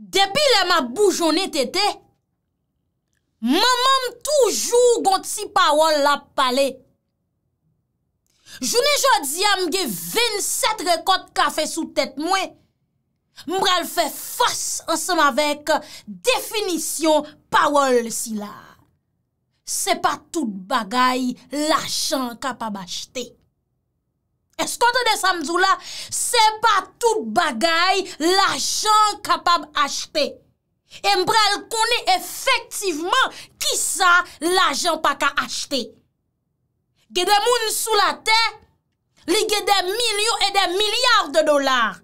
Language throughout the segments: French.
Depuis le ma bougeonné tété, maman toujours gon ti parole la parler. Journée jodi a m'gé 27 récoltes café sous tête moi. M'bral faire face ensemble avec définition parole si là. C'est pas toute bagaille l'argent capable acheter. Est-ce qu'on te dit Samzoula? C'est pas toute bagaille l'argent capable acheter. Et m'bral connaît effectivement qui ça l'argent pas qu'à acheter. Gè des moun sous la terre, li gè des millions et des milliards de dollars.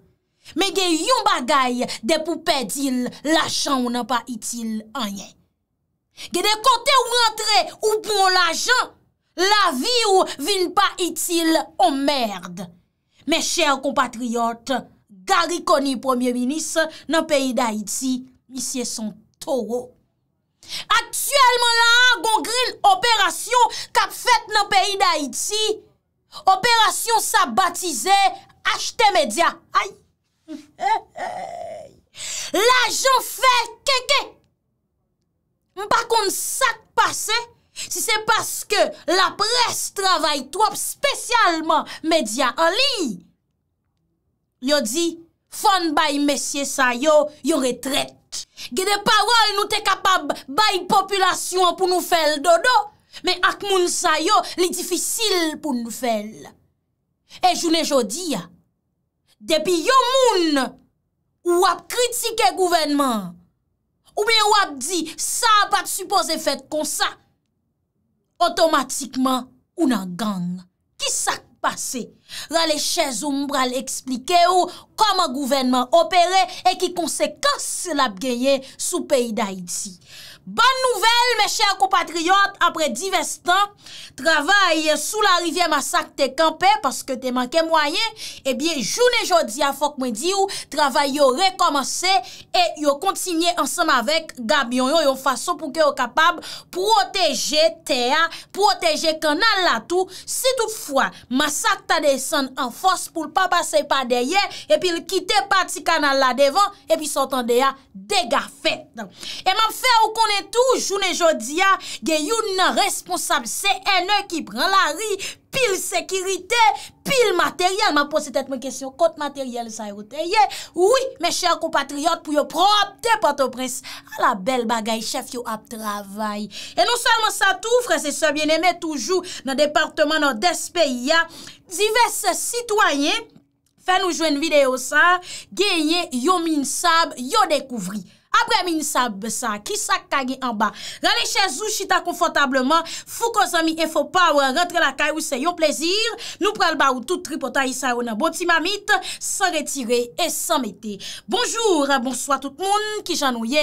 Mais gè yon bagay de pou pèdil, l'argent ou nan pas utile en yen. Gè des côté ou rentre ou pour l'argent, la vie ou vin pas utile en merde. Mes chers compatriotes, Garry Conille premier ministre dans pays d'Haïti, monsieur son taureau. Actuellement là, gon gril opération k'ap fèt dans pays d'Haïti. Opération sa baptisé HT Media. Aïe. L'argent fait kéké. M'pa konn sa passé, si c'est parce que la presse travaille trop spécialement média en ligne. Yo dit fon bay messieurs sa yo, yo retraite. Gè de parole nous t'es capable bay population pour nous faire dodo, mais ak moun sa yo li difficile pour nous faire. Et journée jodi a depuis yon moun ou a critiquer gouvernement ou bien ou a dit ça pas supposé fait comme ça, automatiquement ou nan gang. Qui ça passé? Rale chez ou m'bral expliquer ou comment gouvernement opérer et qui conséquences l'a gagné sous pays d'Haïti. Bonne nouvelle mes chers compatriotes, après divers temps travail sous la rivière Massacre te campé parce que te manqué moyen, et bien journée jodi a faut que moi di ou travail yo recommencer et yo continuer ensemble avec gabion yo yon façon pour que yo capable protéger terre, protéger canal là tout. Si toutefois Massacre ta descend en force pour pas passer par derrière et puis il quitter parti canal là devant et puis sortant de ya dégâts fait. Et m'a fait ou connaît tout journée jodi a gen yon responsable CNE qui prend la rue, pile sécurité, pile matériel. M'a posé tête mes question contre matériel ça yoté. Oui, mes chers compatriotes pour yo propre Port-au-Prince à la belle bagaille chef yo ap travail. Et non seulement ça tout frères et sœurs bien-aimés toujours dans département nord-est pays a divers citoyens fait nous joindre vidéo ça gagné yo min sab yo découvri. Après minsab ça, qui sa kage en bas? Rale chez ou chita confortablement, Fouco zami info power, rentre la caille ou c'est yon plaisir. Nous pral ba ou tout tripotaï sa ou nan bon timamite, sans retirer et sans mette. Bonjour, bonsoir tout le monde qui j'annouye.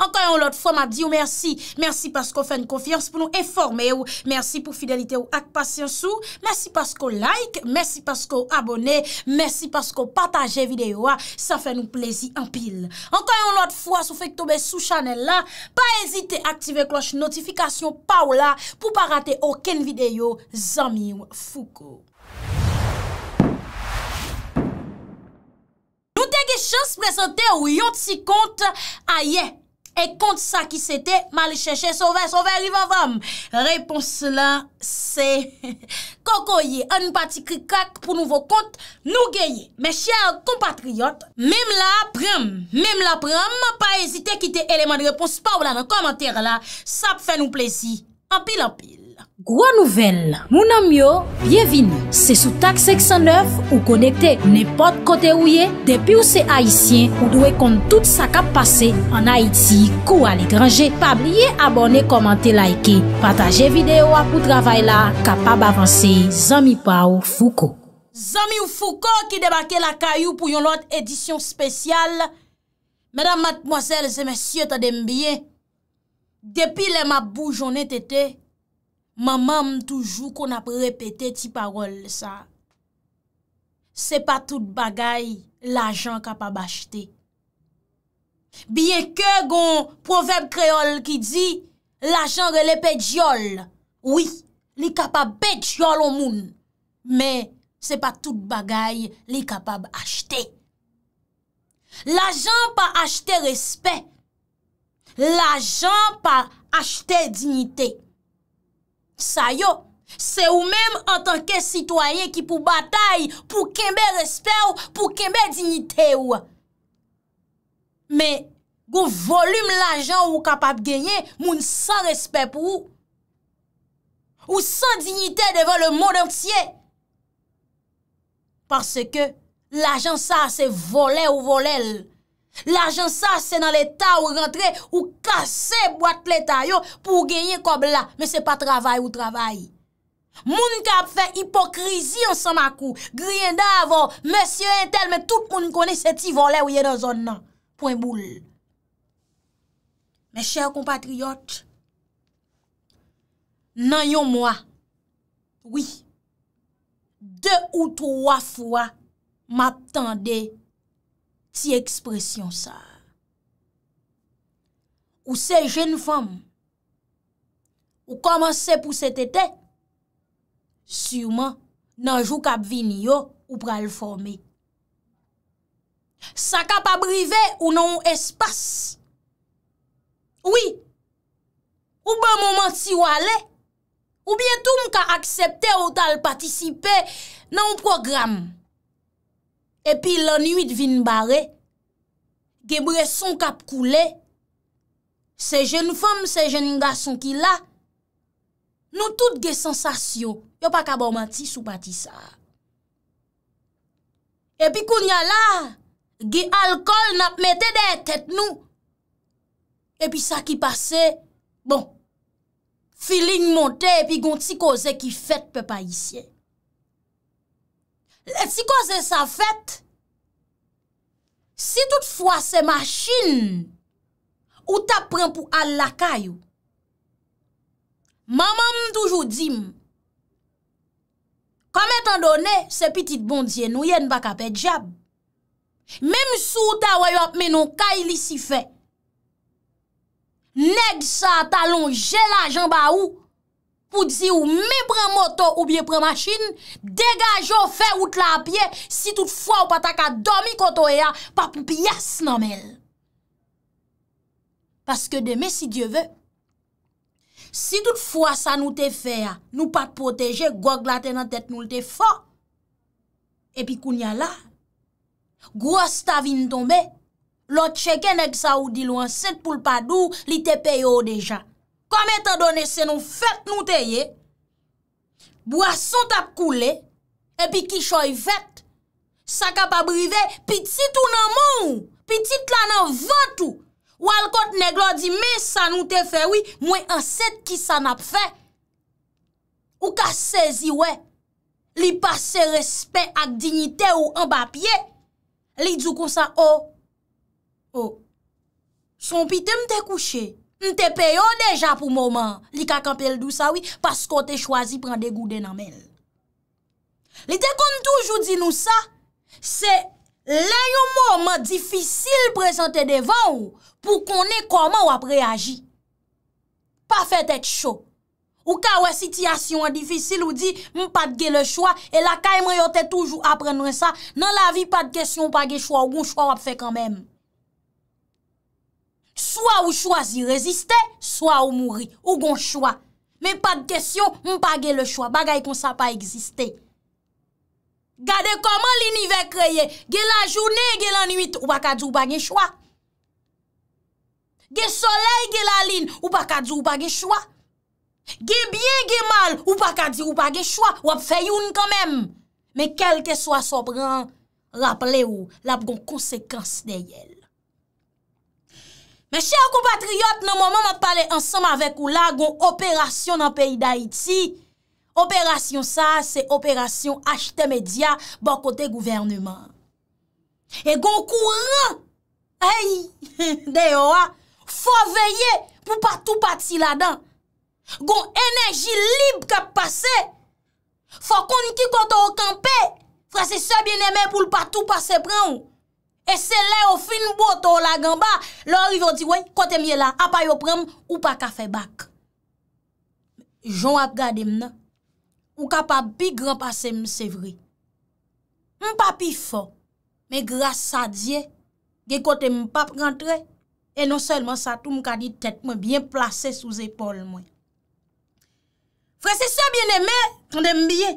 Encore une autre fois, m'a dit ou merci. Merci parce qu'on fait une confiance pour nous informer ou. Merci pour fidélité ou ak patience ou. Merci parce qu'on like, merci parce qu'on abonné, merci parce qu'on partage vidéo. Ça fait nous plaisir en pile. Encore une autre fois, fait que tomber sous channel là, pas hésiter à activer cloche notification Paola pour pas rater aucune vidéo Zami Fouco. Nous t'ai chance présenter ou yon ti compte ailleurs et compte ça qui c'était mal cherché sauver rivavam. Réponse là c'est kokoye un parti cricac pour nouveau compte nous gagner. Mes chers compatriotes, même la prem, pas hésiter quitter élément de réponse par là dans commentaire là, ça fait nous plaisir. En pile. Gros nouvelle, mon ami yo, bienvenue. C'est sous TAK 509 ou connecté n'importe côté où y est. Depuis où c'est haïtien, ou doit compte tout ça qui a passé en Haïti ou à l'étranger. Pas oublier abonner, commenter, liker, partager vidéo pour travail là, capable avancer. Zami Pao Fouco. Zami ou Fouco qui débarque la caillou pour une autre édition spéciale. Mesdames, mademoiselles et messieurs, t'as bien. Depuis les ma bougeonné tété, maman toujours qu'on a répété ti parole ça. C'est pas toute bagaille l'argent capable acheter. Bien que gon proverbe créole qui dit l'argent relè pédiol. Oui, li capable pédiol au moun, mais c'est pas toute bagaille li capable acheter. L'argent pas acheter respect. L'argent pas acheter dignité. Ça yo, c'est ou même en tant que citoyen qui pour bataille, pour kembe respect, pour kembe dignité ou. Mais go volume l'argent ou capable gagner, moun sans respect pour ou sans dignité devant le monde entier. Parce que l'argent ça c'est voler ou voler. L'argent ça c'est dans l'état ou rentrer ou casser boîte l'état yo pour gagner comme là, mais c'est pas travail ou travail. Moun k'ap fait hypocrisie ensemble à coup, grien d'avant, monsieur Intel, mais tout le monde connaît ce petit voler ou y est dans zone nan. Point boule. Mes chers compatriotes, nan yon mois, oui, 2 ou 3 fois, m'attendais ti expression ça. Ou ces jeunes femmes, ou commencer pour cet été, sûrement, nan jou k'ap vini yo, ou pral former. Ça capable brivé ou non espace. Oui. Ou ben moment si ou aller. Ou bien tout m'ka accepter ou tal participer dans un programme. Et puis l'ennui vin barré. Gebresson cap coulé. Ces jeunes femmes, ces jeunes garçons qui là. Nous toutes des sensations. Yo pas ka bon menti sou pati ça. Et puis qu'on y a là. Gé alcool n'a mette des têtes nous. Et puis ça qui passait, bon, feeling monté et puis gon ti cause qui fait peuple haïtien. Les ti cause ça fait. Si toutefois ces machines ou t'apprend pour aller la caillou. Maman toujours dit comme étant donné ces petites bon Dieu nous y'a pas capé diable. Même sous ta wè ap menon kay li si fè. Nèg sa ta longe l'argent ba ou pour dire ou me prend moto ou bien prend machine, dégage ou fè route la pied si toutefois ou pas ta ka dormi koto ya pas pou pièce nan mel. Parce que demain si Dieu veut, si toutefois ça nous te fait, nous pas protéger, gog la te nan tête nous te fort. Et puis kounya la grosse ta vin tombe, l'autre chèque nèg sa ou di l'enceinte pou l'padou, li te paye déjà. Comme étant donné c'est nous fête nous teye, boisson tap coulé, et puis qui choy fête, ça capable rive, petit ou nan moun, petit la nan vantou, ou al kote nèg lò di mais ça nous te fait oui, moi enceinte qui ça n'a fait. Ou ka saisi ouais, li passe respect ak dignité ou en bas pied. Li djou kon sa oh oh son pite m'te couché m'te payo déjà pour moment li ka campel dou ça oui parce qu'on te choisi prend des goudé nan mel li te kon toujours dit nous ça c'est là yon moment difficile présenté devant ou pour connait comment ou réagir pas fait tête chaud ou ka wè situation difficile ou dit m'pa de le choix et la kay mwen yo te toujours apprendre ça dans la vie pas de question pas de choix ou gon choix ou fait quand même soit ou choisi résister soit ou mourir ou gon choix mais pas de question m'pa de le choix bagay kon ça pas exister gardez comment l'univers créé gè la journée gè la nuit ou pas ka djou pas gen choix gè soleil gè la lune ou pas ka djou pas gen choix. Gé bien, gé mal, ou pas qu'à dire, ou pas gé choix, ou ap fè youn quand même. Mais quel que soit son bran, rappelez ou, la gon conséquence de yel. Mes chers compatriotes, nan moment m'a parlé ensemble avec ou la, gon opération dans pays d'Haïti. Opération ça, c'est opération HT Media, bon côté gouvernement. Et gon courant, hey, de yo a, faut veiller pour pas tout parti là-dedans. Gon énergie libre qui passe. Faut qu'on qui koto camper. Frère c'est ça bien aimé pour le partout passer prend. Et c'est là au fin boto la gamba, leur ils vont dire ouais, côté mieux là, a pas yo prendre ou pas ka faire bac. Jean a gardé m'nan. Ou capable pi grand passer c'est vrai. M'pa pi fort. Mais grâce à Dieu, gen kote m pa rentre, et non seulement ça tout m ka di tête moi bien placé sous épaule moi. Frère c'est ça bien-aimé, tendez bien.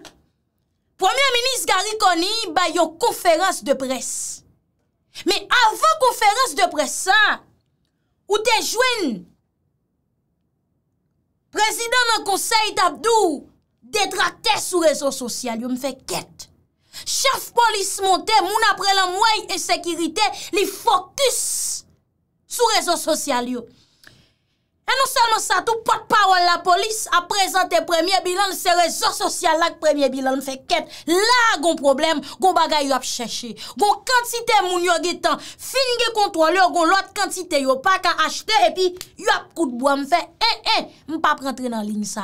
Premier ministre Garry Conille ba yon conférence de presse. Mais avant conférence de presse ça, ou te joine président nan conseil d'Abdou détracté sur réseaux sociaux, yo me fait quête. Chef police monté, moun après la mouille et sécurité, li focus sur réseaux sociaux. Et non seulement ça, tout porte-parole la police a présenté premier bilan, c'est réseaux sociaux là que premier bilan fait quête. Là gon problème, gon bagay yo a cherché. Gon quantité moun yo getan, fin gen contrôleur, gon l'autre quantité yo pas ka acheter et puis yo a coup de bois me fait m pas rentrer dans ligne ça.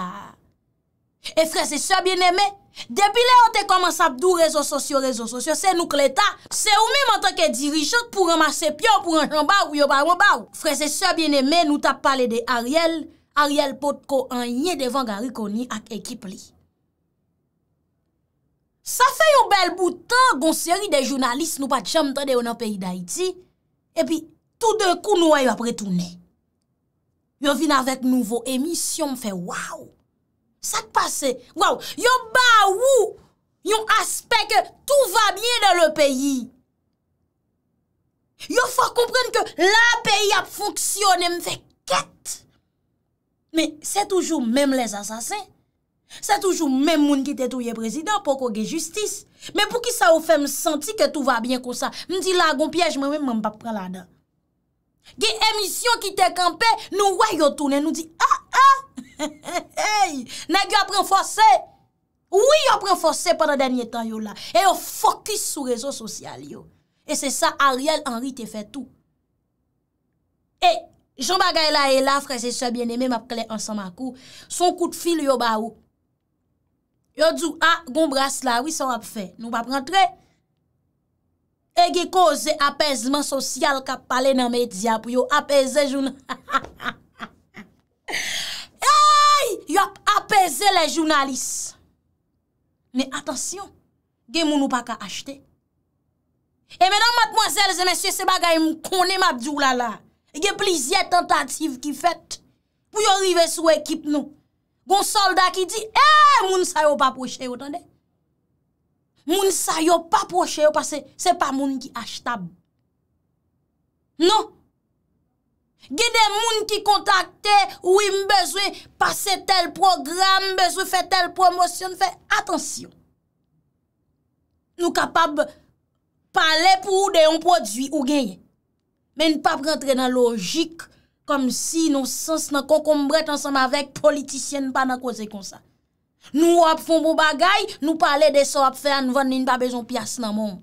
Et frère c'est ça bien-aimé. Depuis là, on te commence à dire réseaux sociaux, c'est nous que l'État, c'est nous-mêmes en tant que dirigeant pour ramasser pion, pour un jambon ou yon baron baron. Frère, c'est ça bien aimé, nous t'a parlé de Ariel Potko en yé devant Garry Conille ak équipe li. Ça fait yon bel bout de temps, gon série de journalistes nous pas jamais tande yon dans pays d'Haïti, et puis tout d'un coup nous yon après tourner. Yon vin avec nouveau émission, fait waouh! Ça te passe. Wow. Yon ba ou. Yon aspect que tout va bien dans le pays. Yon faut comprendre que la pays a fonctionné. M'fait quête. Mais c'est toujours même les assassins. C'est toujours même moun qui te touye président pour qu'on ait justice. Mais pour qui ça ou fait me sentir que tout va bien comme ça? M'di la gon piège, même pas prendre là-dedans. Gé émission qui te campé, nous voyons tourner, nous dit ah. Hey, nèg yo pren forcé. Oui, yo pren forcé pendant dernier temps yo là. Et yo focus sur réseaux sociaux yo. Et c'est ça Ariel Henry te fait tout. Et Jean Baguela est là, frère et sœur bien-aimé, m'a clé ensemble à coup. Son coup de fil yo ba ou. Yo dit ah, gon brasse là, oui ça va faire. Nous va rentrer. Et qui cause apaisement social qui parle dans les médias pour yo apaiser journal. Yo apaiser les journalistes. Mais attention, gen moun ou pa ka acheter. Et mesdames, mademoiselles et messieurs, c'est bagay m konnen m'a djou la la. Gen plusieurs tentatives qui fait pour yo rive sou équipe nou. Gon soldat qui dit moun sa yo pa proche yo, tande. Moun sa yo pa proche yo parce que c'est pas moun qui achetable. Non. Gen des moun qui contacte, oui m'besoin passer tel programme, besoin faire telle promotion, fait attention. Nous capable parler pour de un produit ou gagner. Mais ne pas rentrer dans logique comme si nos sens nan concombrent ensemble avec politiciens pas dans cause comme ça. Nous a font bon bagay, nous parler de ça a faire nous vendre pas besoin pièce dans monde.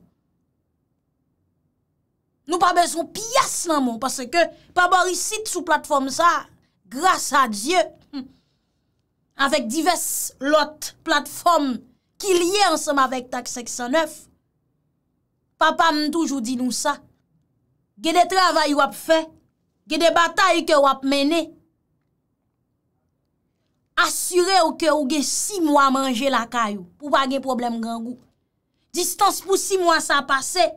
Nous pas besoin pièce nan mon parce que pas baricite sous plateforme ça grâce à Dieu avec diverses l'autre plateforme qui liées ensemble avec TAK 509 papa me toujours dit nous ça gè des travail ou a fait gè des batailles que ou a mené assurer ou que ou gè 6 mois manger la caillou pour pas gè problème grand goût distance pour 6 mois ça passer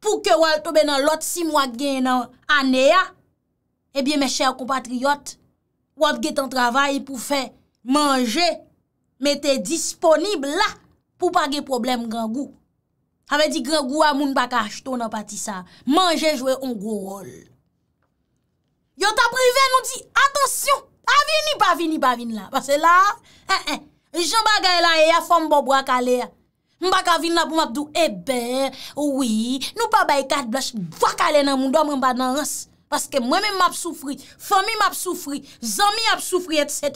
pour que vous tombe dans l'autre 6 mois gain dans année eh bien mes chers compatriotes vous avez un travail pour faire manger mettez disponible là pour pas de problème grand goût avait dit grand goût a moun pas acheter dans parti ça manger jouer un gros rôle yo t'a privé nous dit attention pas vini là parce que là Jean Baguela et a femme bon bois calé m'baka vinn la pou m'abdou eh ben oui nous pas bay carte blanche va caler dans mon dom m'ba dans rance parce que moi même m'a souffri famille m'a souffri zami m'a souffri etc.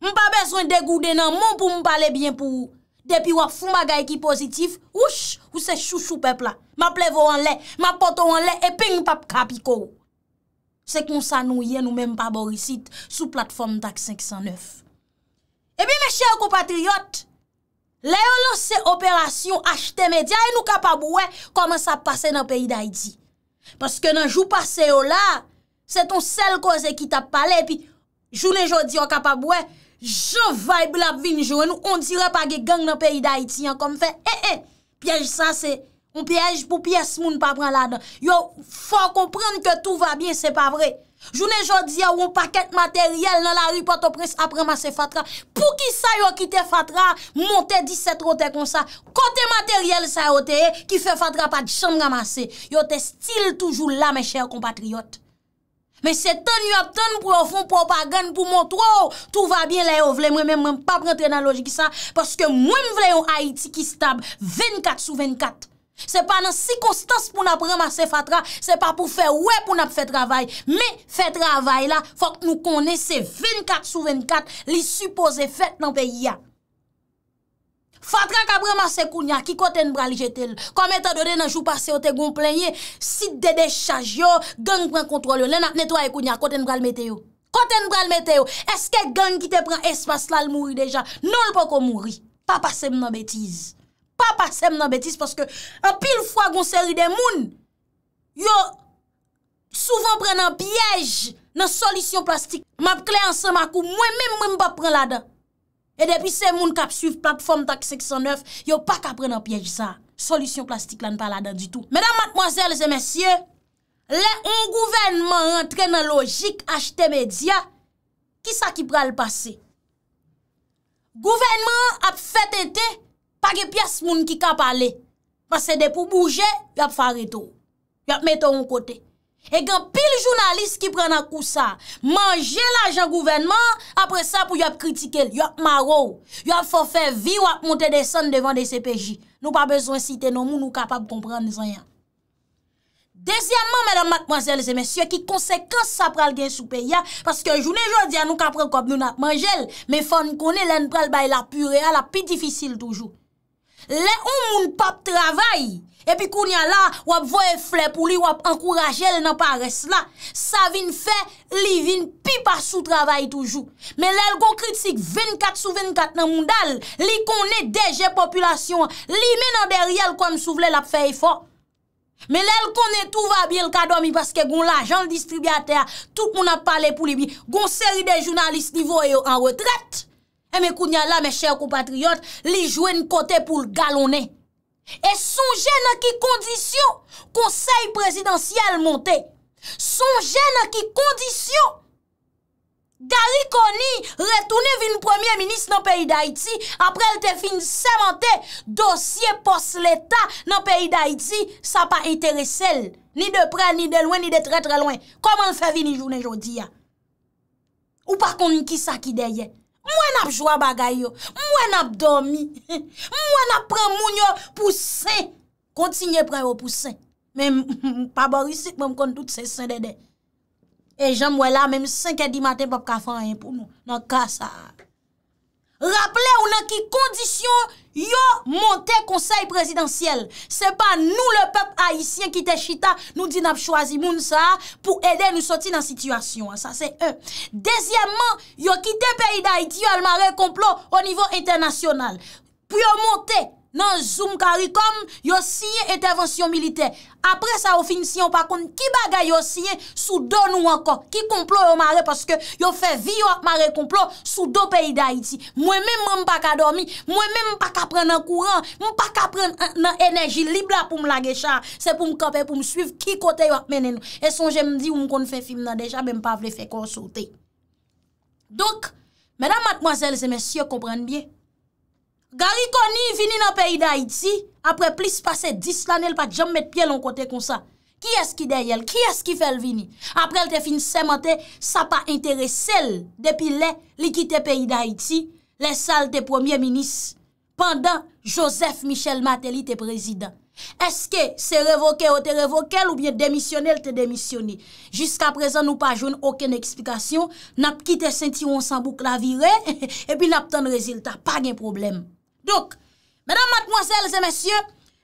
m'pa besoin dégouder dans mon pour m'parler bien pour depuis ou fou bagay qui positif ouch ou c'est chouchou peuple là m'a plevo en lait m'a poto en lait et ping pap kapiko c'est comme ça nous hier nous même pas boricite sous plateforme TAK 509. Eh bien mes chers compatriotes, les lancé opération HT Media et nous capable comment ça passer dans le pays d'Haïti. Parce que dans jour passé là, c'est ton seul cause qui t'a parlé et puis journée jodi on capable Jean vibe la vinn jouer nous on dirait pas que gang dans le pays d'Haïti comme fait piège ça c'est On piège pour pièce moun pas prendre là-dedans. Yo faut comprendre que tout va bien, c'est pas vrai. Journée jodi a un paquet matériel dans la rue Port-au-Prince après masser Fatra. Pour qui ça yo quitté Fatra, monter 17 roté comme ça. Côté matériel ça roté qui fait Fatra pas de chambre ramasser. Yo te style toujours là mes chers compatriotes. Mais c'est tant yo attend pour au fond propagande pour montrer tout va bien là yo vle moi même pas rentrer dans logique ça parce que moi vle un Haïti qui stable 24 sur 24. C'est pas dans circonstance pour nous ramasser Fatra, c'est pas pour faire ouais pour nous faire travail, mais faire travail là, faut que nous connaissions 24 sur 24 les supposés fêtes dans le pays. Fatra qui a ramassé Kounia, qui côté nous bral jeter. Comme étant donné dans jour passé on te gon plaigné, site de décharge yo, gang prend contrôle, là n'a nettoyer Kounia côté nous bral mettre yo. Côté nous bral mettre yo. Est-ce que gang qui te prend espace là mourir déjà? Non, il pas qu'on mourir. Pas passer dans bêtise. Pas passer dans bêtise parce que en pile fois gon série de moun yo souvent prennent piège dans solution plastique m'a clair ensemble moi même pas prendre là-dedans et depuis ces moun qui suivent plateforme TAK 509 yo pas qu'à prendre piège ça solution plastique là n'est pas là-dedans du tout. Mesdames, mademoiselles et messieurs, un gouvernement rentre dans logique HT Media, qui ça qui pral passer? Gouvernement a fait été pas de pièce moun qui ka parler parce que pour bouger y a faire tout y a mettre un côté et grand pile journaliste qui prend un coup ça manger l'argent gouvernement après ça pour y a critiquer y a maro y a faut faire vie ou a monter descendre devant des CPJ. Nous pas besoin citer non moun nous capable comprendre rien. Deuxièmement, mesdames, mademoiselles et messieurs, qui conséquences ça pral gen sou pays parce que journée jodi a nous ka prend comme nous n'a manger mais faut nous connait l'en pral bay la purée à la plus difficile toujours. Les gens ne pas travail et puis qu'on y a là ou ap voye fleur pour lui ou ap encourager le nan paresse là ça vinn fait li vinn pi pas sous travail toujours mais les gon critique 24 sur 24 dans mondal li connaît DG population li men derrière comme souvle l'a fait effort mais les connaît tout va bien le ka dormi parce que gon l'argent le distributeur tout monde a parlé pour lui gon série de journalistes li voye en retraite. Et mes kounya là, mes chers compatriotes, li jouen côté pour le galonner. Et songez dans qui condition conseil présidentiel monté. Songez dans qui condition Garry Conille retourne vin premier ministre dans le pays d'Haïti après elle te fin sémenter dossier poste l'État dans le pays d'Haïti, ça pas intéressé ni de près, ni de loin, ni de très très loin. Comment le fait venir journée aujourd'hui? Ou pas qu'on qui ça qui derrière? Moi n'a joué bagay yo, moi n'a dormi, moi n'a pris moun yo pour sain, continuer prendre yo pour sain. Même pas Boris, même quand tout c'est sain dedé. Et j'en moi là même 5h du matin pas ka faire rien pour nous dans cas ça. Rappelez ou dans qui condition yo monter conseil présidentiel. C'est pas nous le peuple haïtien qui te chita, nous dit n'a choisi moun ça pour aider nous sortir dans situation. Ça c'est un. Deuxièmement, yo quitté pays d'Haïti, yo al mare complot au niveau international. Pour yo monter dans Zoom Caricom, yo signé intervention militaire. Après ça au fin si on pas compte qui bagay yo signé sous dos nous encore. Qui complot yo mare parce que yo fait vie yo mare complot sous dos pays d'Haïti. Moi même m'pa ka dormi, moi même m'pa ka prendre en courant, m'pa ka prendre en énergie libre pour me laguer ça, c'est pour me camper pour me suivre qui côté yo mener nous. Et songe me dit on kon fait film nan déjà même pas vle faire qu'on sauter. Donc mesdames, mademoiselles et messieurs, comprenez bien. Garry Conille vini dans pays d'Haïti après plus passer 10 l'année il pas jamais mettre pied l'on côté comme ça. Qui est-ce qui derrière elle? Qui est-ce qui fait le vini? Après elle te fin sémenter, ça pas intéressé depuis li quitté pays d'Haïti, les salles de premier ministre pendant Joseph Michel Martelly te président. Est-ce que c'est révoqué ou te révoqué ou bien démissionné ou te démissionné? Jusqu'à présent, nous pas joindre aucune explication. N'a pas quitté Saint-Tiron sans boucle la virée et puis n'a pas tant de résultat. Pas de problème. Donc, mesdames, mademoiselles et messieurs,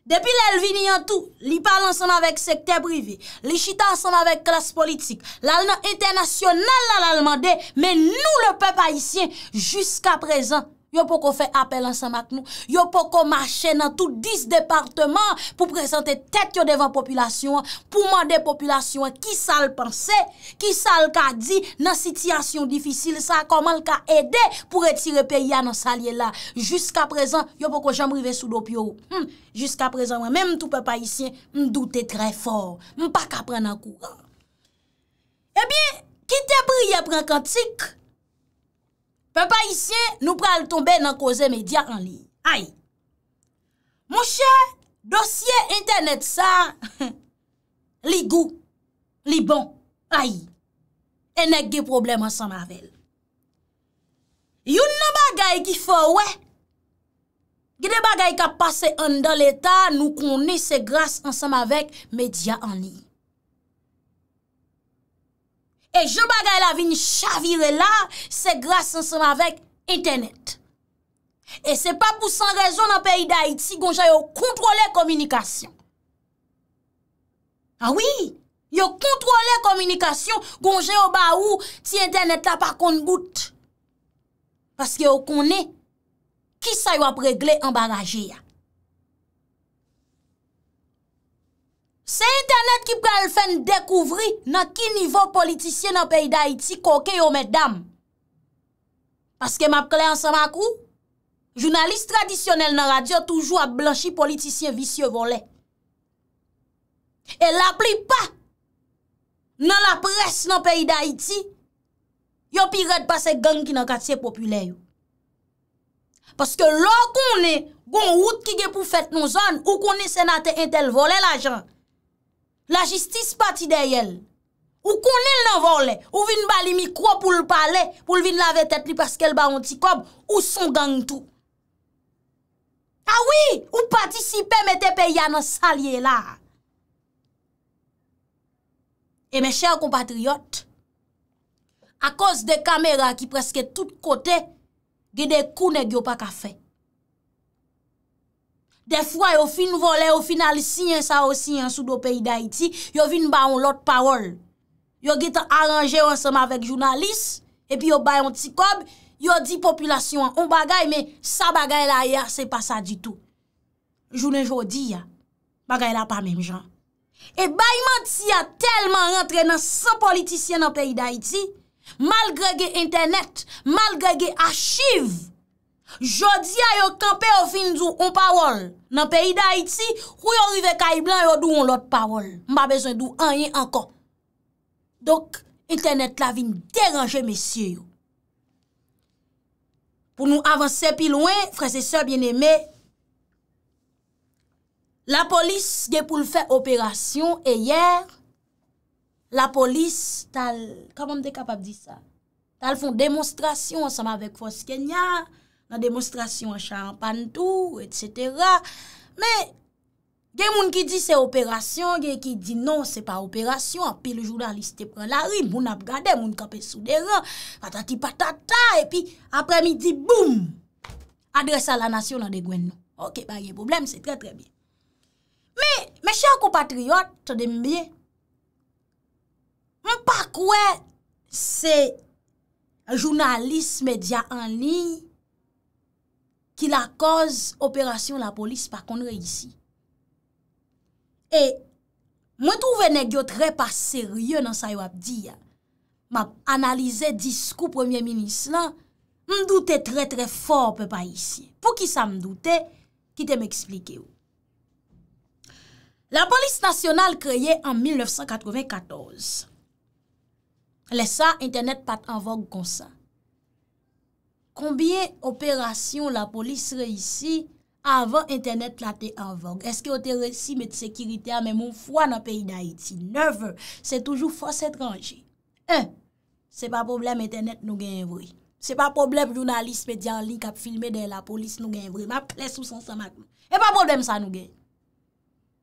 depuis l'Elvini en tout, li parle ensemble avec secteur privé, li chita ensemble avec classe politique, l'Allemand international l'a demandé, mais nous, le peuple haïtien, jusqu'à présent, Yo poko fait appel ensemble avec nous. Yo poko marcher dans tous 10 départements pour présenter tête yo devant population, pour demander population qui ça le penser, qui ça le ka dit dans situation difficile ça, comment le ka aider pour retirer pays dans salier là. Jusqu'à présent, yo poko jamais arrivé sous dopio. Jusqu'à présent même tout peuple haïtien m'douter très fort, m'pas ka prendre en courant. Eh bien, qui te prier prend cantique. Peuple haïtien, nous pral tomber dans cause média en ligne. Aïe. Mon cher, dossier internet ça li goût, li bon. Aïe. Et nèg gen problème ensemble avec. Yon nan bagay ki fò wè. Gen de bagay ka passe en dans l'état, nous connais c'est grâce ensemble avec média en ligne. Et je bagay la vin chavire là, c'est grâce ensemble avec Internet. Et c'est pas pour sans raison dans le pays d'Haïti qu'on a contrôlé communication. Ah oui, yo contrôlé communication, qu'on a ba ou si Internet là pas qu'on goûte. Parce que on connaît qui ça yo a réglé embarragé. C'est Internet qui peut le faire découvrir dans quel niveau politicien dans le pays d'Haïti coquet yo mesdames. Parce que m'a clair ensemble à coup, journaliste traditionnel dans radio toujours a blanchi politicien vicieux volé. Et la pli pas dans la presse dans le pays d'Haïti, yo pirate pas ces gang qui dans quartier populaire. Parce que lorsqu'on est gon route qui est pour faire nos zones ou qu'on est sénateur intel volé l'argent. La justice parti derrière. Ou connaît l'envolé, ou vin bali micro pour le parler, pour vin laver tête li parce qu'elle ba un petit cob ou son gang tout. Ah oui, ou participer mettez pays dans salier là. Et mes chers compatriotes, à cause des caméras qui presque tout côté, gade kou nèg yo pa ka fè. Des fois, yo fin volé, au final, sien ça aussi en sous pays d'Haïti, yo vin ba on l'autre parole. Yo git arrangé ensemble avec journalistes, et puis yo ba un petit cob, yo dit population on bagay, mais ça bagay là, c'est pas ça du tout. Journée jodi ya, bagay là pas même genre. Et bay menti a tellement rentré dans 100 politiciens dans pays d'Haïti, malgré internet, malgré archives. Jodi a yo campé au fin dou on parole nan pays d'Haïti ou yo rive kay blanc yo dou on l'autre parole m'pa besoin dou rien encore. Donc internet la vinn déranger messieurs. Pour nous avancer plus loin, frères et sœurs bien-aimés, la police gè pou faire opération et hier la police tal comment me capable dire ça tal font démonstration ensemble avec Force Kenya. Dans démonstration en champagne tout etc. Mais il y a des gens qui disent c'est opération, il y a qui dit non c'est pas opération, puis le journaliste prend la rime, on a regardé moun camper sous des rangs, patati patata et puis après-midi boum. Adresse à la nation dans des gwen. OK, pas de problème, c'est très très bien. Mais mes chers compatriotes, tenez bien. On pas quoi c'est journaliste média en ligne qui la cause opération la police par contre réussi. Et moi trouve nèg yo très pas sérieux dans ça yo a dit. M'a analyser discours premier ministre là, me douter très très fort peuple haïtien. Pour qui ça me douter, qui te m'expliquer. La police nationale créée en 1994. Laissa internet pas en vogue comme ça. Combien opérations la police réussit avant internet la té en vogue? Est-ce que vous avez réussi mettre sécurité à même une fois dans le pays d'Haïti? 9, c'est toujours force étrangère. 1. C'est pas problème internet nous gagne vrai. C'est pas problème journaliste média en ligne qui a filmé de la police nous gagne vrai. Ma clé sous sans ensemble. Et pas problème ça nous gagne.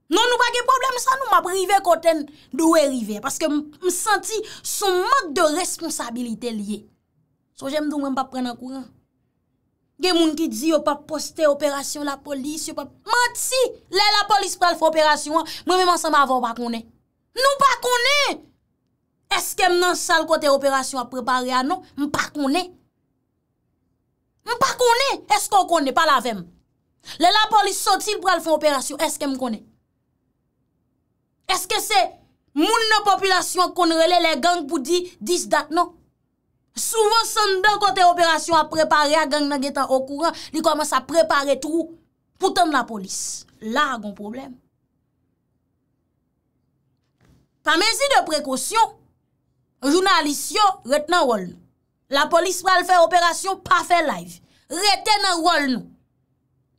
Non, nous pas de problème ça nous m'a privé côté d'où arriver parce que me senti son manque de responsabilité lié. So j'aime dou même pas prendre en courant. Gen moun ki di yo pas poster opération la police, yo pas menti. Là la police pral fò opération, moi même ensemble avant pas connait. Nous pas connait. Est-ce que m'nan salle côté opération a préparé à non, m'pa connait. M'pas connaît. Est-ce qu'on connaît pas la vem? La police sorti pour faire opération, est-ce que me connaît? Est-ce que c'est moun population qu'on relève les gangs pour dire 10 dates non? Souvent sans d'un côté opération à préparer à gang n'étant au courant, ils commencent à préparer tout pour tendre la police. Là gon problème. Par mesure de précaution, journaliste retenant rôle. La police va faire opération, pas faire live. Retenant rôle nous.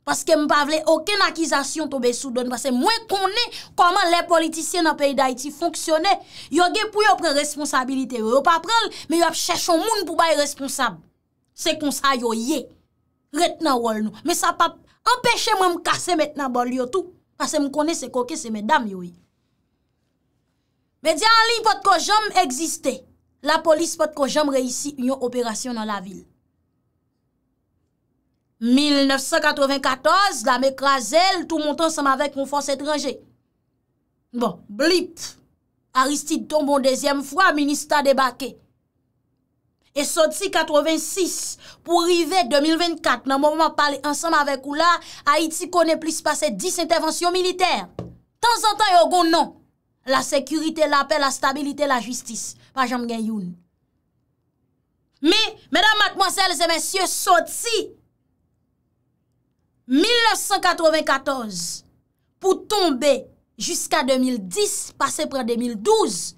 Parce que m'pa vle aucune accusation tomber sous donne parce que moi connais comment les politiciens dans le pays d'Haïti fonctionnaient. Yo gen pou yo prendre responsabilité, yo pas prendre mais yo chercher un monde pour bay responsable. C'est comme ça yo yé. Retenant rôle nous. Mais ça pas empêcher moi me casser maintenant bol yo tout parce que me connais c'est coqué c'est mesdames yo. Mais dire Ali Potko jamais existé. La police Potko jamais réussi une opération dans la ville. 1994, la m'écraselle, tout montant ensemble avec mon force étrangère. Bon, blip. Aristide tombe en deuxième fois, ministre débarqué. Et sorti 86 pour arriver 2024. Dans le moment où parler ensemble avec ou là, Haïti connaît plus passé 10 interventions militaires. Temps en temps, il y a un nom. La sécurité, la paix, la stabilité, la justice. Pas jamais gagné une. Mais, mesdames, mademoiselles et messieurs, sorti 1994 pour tomber jusqu'à 2010, passer près 2012.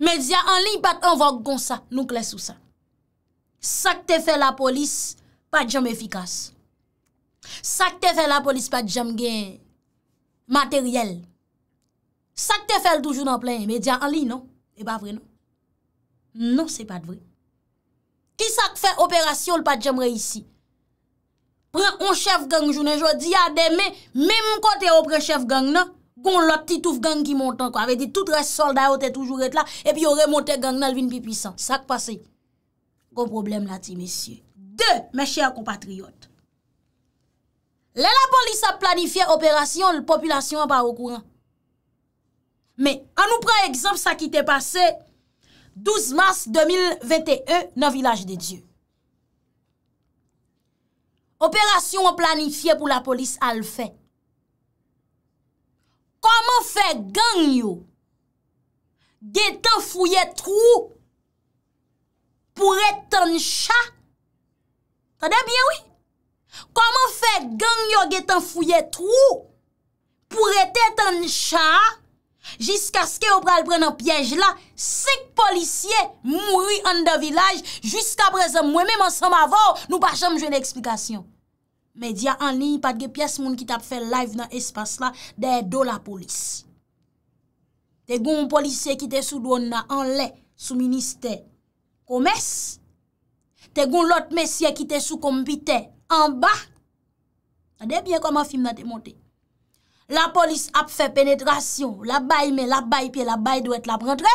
Média en ligne pas en vogue comme ça, nous clés sous ça. Ça que te fait la police pas jamais efficace. Ça que te fait la police pas jamais gain matériel. Ça que te fait toujours dans plein média en ligne non, c'est pas vrai non. Non, c'est pas vrai. Qui ça fait opération pas jamais réussi? On chef gang journée jodi a demain même côté au prend chef gang nan gon l'autre petit touf gang qui monte encore avait dit tout reste soldat était toujours être là et puis aurait monté gang nan vinn plus puissant ça qui passé gros problème là ti messieurs deux mes chers compatriotes la police a planifié opération la population pas au courant mais on nous prend exemple ça qui t'est passé 12 mars 2021 dans village de Dieu. Opération planifiée pour la police a le fait. Comment fait gang yo? Gétan fouillé trou pour étendre chat. Tendez bien oui. Comment fait gang yo gétan fouillé trou pour étendre chat jusqu'à ce que on pral prendre un piège là, 5 policiers mouri en de village jusqu'à présent moi même ensemble avant nous pas jamais une explication. Média en ligne pas de pièce moun qui t'a fait live dans espace là des do la police. Des gon policier qui était sous douane en lait sous ministère commerce. Des gon l'autre messieurs qui était sous computer en bas. Attendez bien comment film là t'est monté. La police a fait pénétration, la baille mais la baille pied, la baille doit être la rentrée.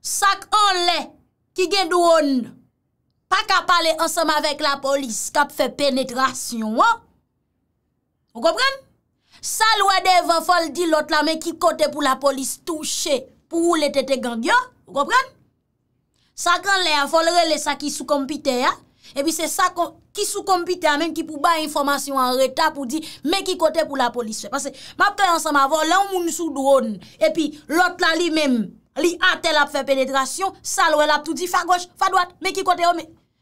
Sac en lait qui gen drone. Pas qu'à parler ensemble avec la police, qu'a fait pénétration. Hein? Vous comprenez? Ça loin devant faut dit l'autre là mais qui côté pour la police toucher pour les têtes gang. Vous comprenez? Sac en lait faut relé ça qui sous computer hein? Et puis c'est ça qui sous compité même qui pour ba information en retard pour dire mais qui côté pour la police parce que m'a pris ensemble avant là on moun sous drone et puis l'autre là lui même li atel a fait pénétration ça l'ouel a tout dit fa gauche fa droite mais qui côté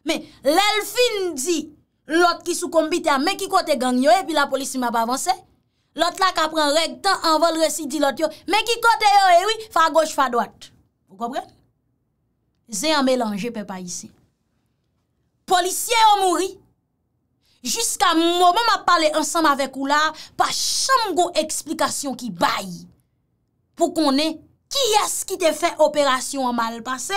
mais l'elfine dit l'autre qui sous compité mais qui côté gang yo et puis la police m'a pas avancé l'autre là qui prend règle temps avant le récit dit l'autre mais qui côté yo et oui fa gauche fa droite vous comprenez c'est un mélange peuple ici. Policiers ont mouru. Jusqu'à moment m'a parlé ensemble avec ou là, pas chambre explication qui baille. Pour qu'on ait qui est-ce qui te fait opération en mal passé?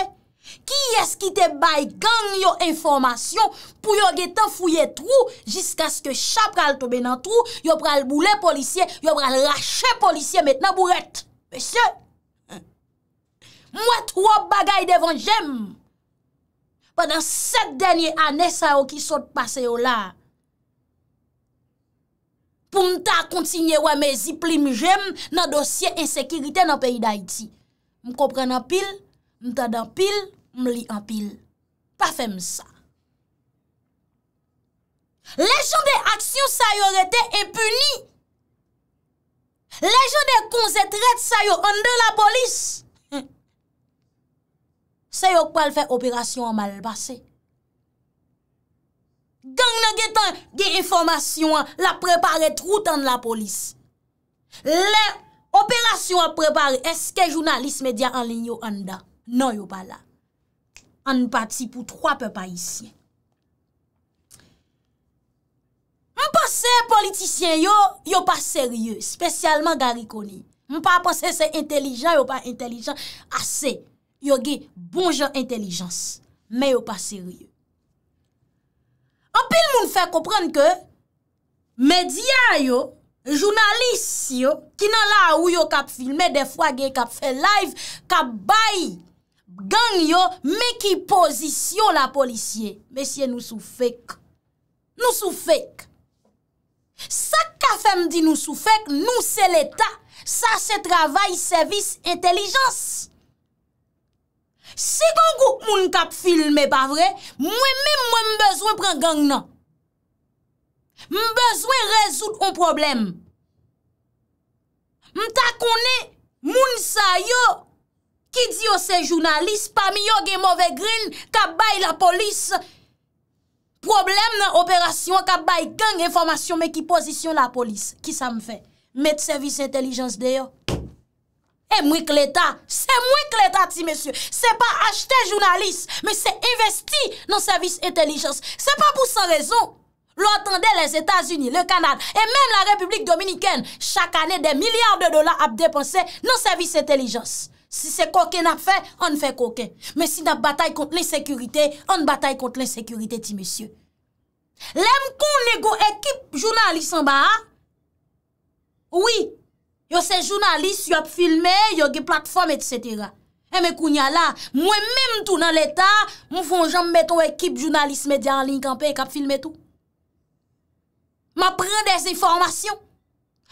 Qui est-ce qui te baille gang yo information pour yo getan fouiller trou jusqu'à ce que chapral tombe dans trou, yo pral boule policier, yo pral racher policier maintenant bourrette. Monsieur, moi trois bagaille devant j'aime. Pendant 7 dernières années, ça qui sont passées là. Pour m'ta continuer ouais mes ziplim j'aime dans dossier insécurité dans pays d'Haïti. M'comprend en pile, m'tend en pile, m'li en pile. pas fait ça. Les gens des actions ça aurait été impuni. Les gens des conseils traitent ça en de la police. C'est yo qui fait opération en mal passé. Gang nan getan gen information la préparer trou tan de la police. Les opération a préparé, est-ce que journalistes médias en ligne yo anda? Non yo pas là. En parti pour trois peuples haïtiens. M'pense politicien yo pas sérieux, spécialement Garry Conille. M'pas penser c'est intelligent, yo pas intelligent assez. Yo gen bon gens intelligence, mais yo pas sérieux. En pile moun fait comprendre que média yo, journaliste yo qui nan la ou yo k'ap filmer des fois gen k'ap fait live, k'ap bay gang yo mais qui position la policier. Messieurs nous sou fake. Nous sou fake. Ça qu'a fait me dit nous sou fake, nous c'est l'état. Ça c'est travail service intelligence. Si gon groupe moun k'ap filme pas vrai, moi besoin prendre gang nan. M'besoin résoudre un problème. M'ta connait moun sa yo qui dit yo c'est journaliste, parmi yo gen mauvais green k'ap bay la police problème dans opération k'ap bay gang information mais qui position la police. Qui ça me fait? Mettre service intelligence de yo. Et moi que l'État, c'est moi que l'État, ti monsieur. C'est pas acheter journaliste, mais c'est investi dans service intelligence. C'est pas pour sans raison. L'entendez les États-Unis, le Canada et même la République dominicaine, chaque année des milliards de dollars à dépenser dans service intelligence. Si c'est coquin n'a fait, on fait coquin. Mais si n'a bataille contre l'insécurité, on bataille contre l'insécurité, ti monsieur. L'aime qu'on négo équipe journaliste en bas. Oui. Yo se journaliste, yo filmé, yo ge plateforme, etc. Et mais kounya la, moi-même tout dans l'État, m'fon jam meton équipe journaliste média en ligne campé k'ap filmer tout. M'a prend des informations.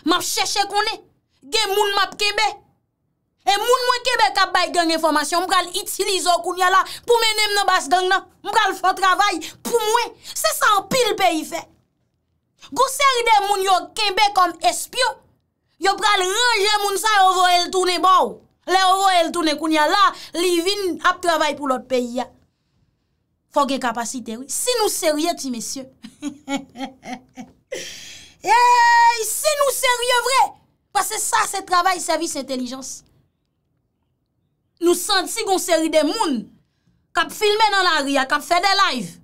M'a chercher koné. Gen moun m'a kebe. Et moun mwen kebe k'ap bay gang information, m'pral utiliser kounya la pour mener dans base gang nan. M'pral fò travail pour moi. C'est ça en pile pays fait. Gon série de moun yo kebe comme espion. Yo pral ranger moun sa yo voyel tourner bon. Le voyel tourner kounya la, li vinn ap travail pour l'autre pays. Faut gen capacité oui. Si nous sérieux ti messieurs. Hey, si nous sérieux vrai parce que ça c'est travail service intelligence. Nous senti gon série de moun k'ap filmer dans la rue, k'ap fait des live.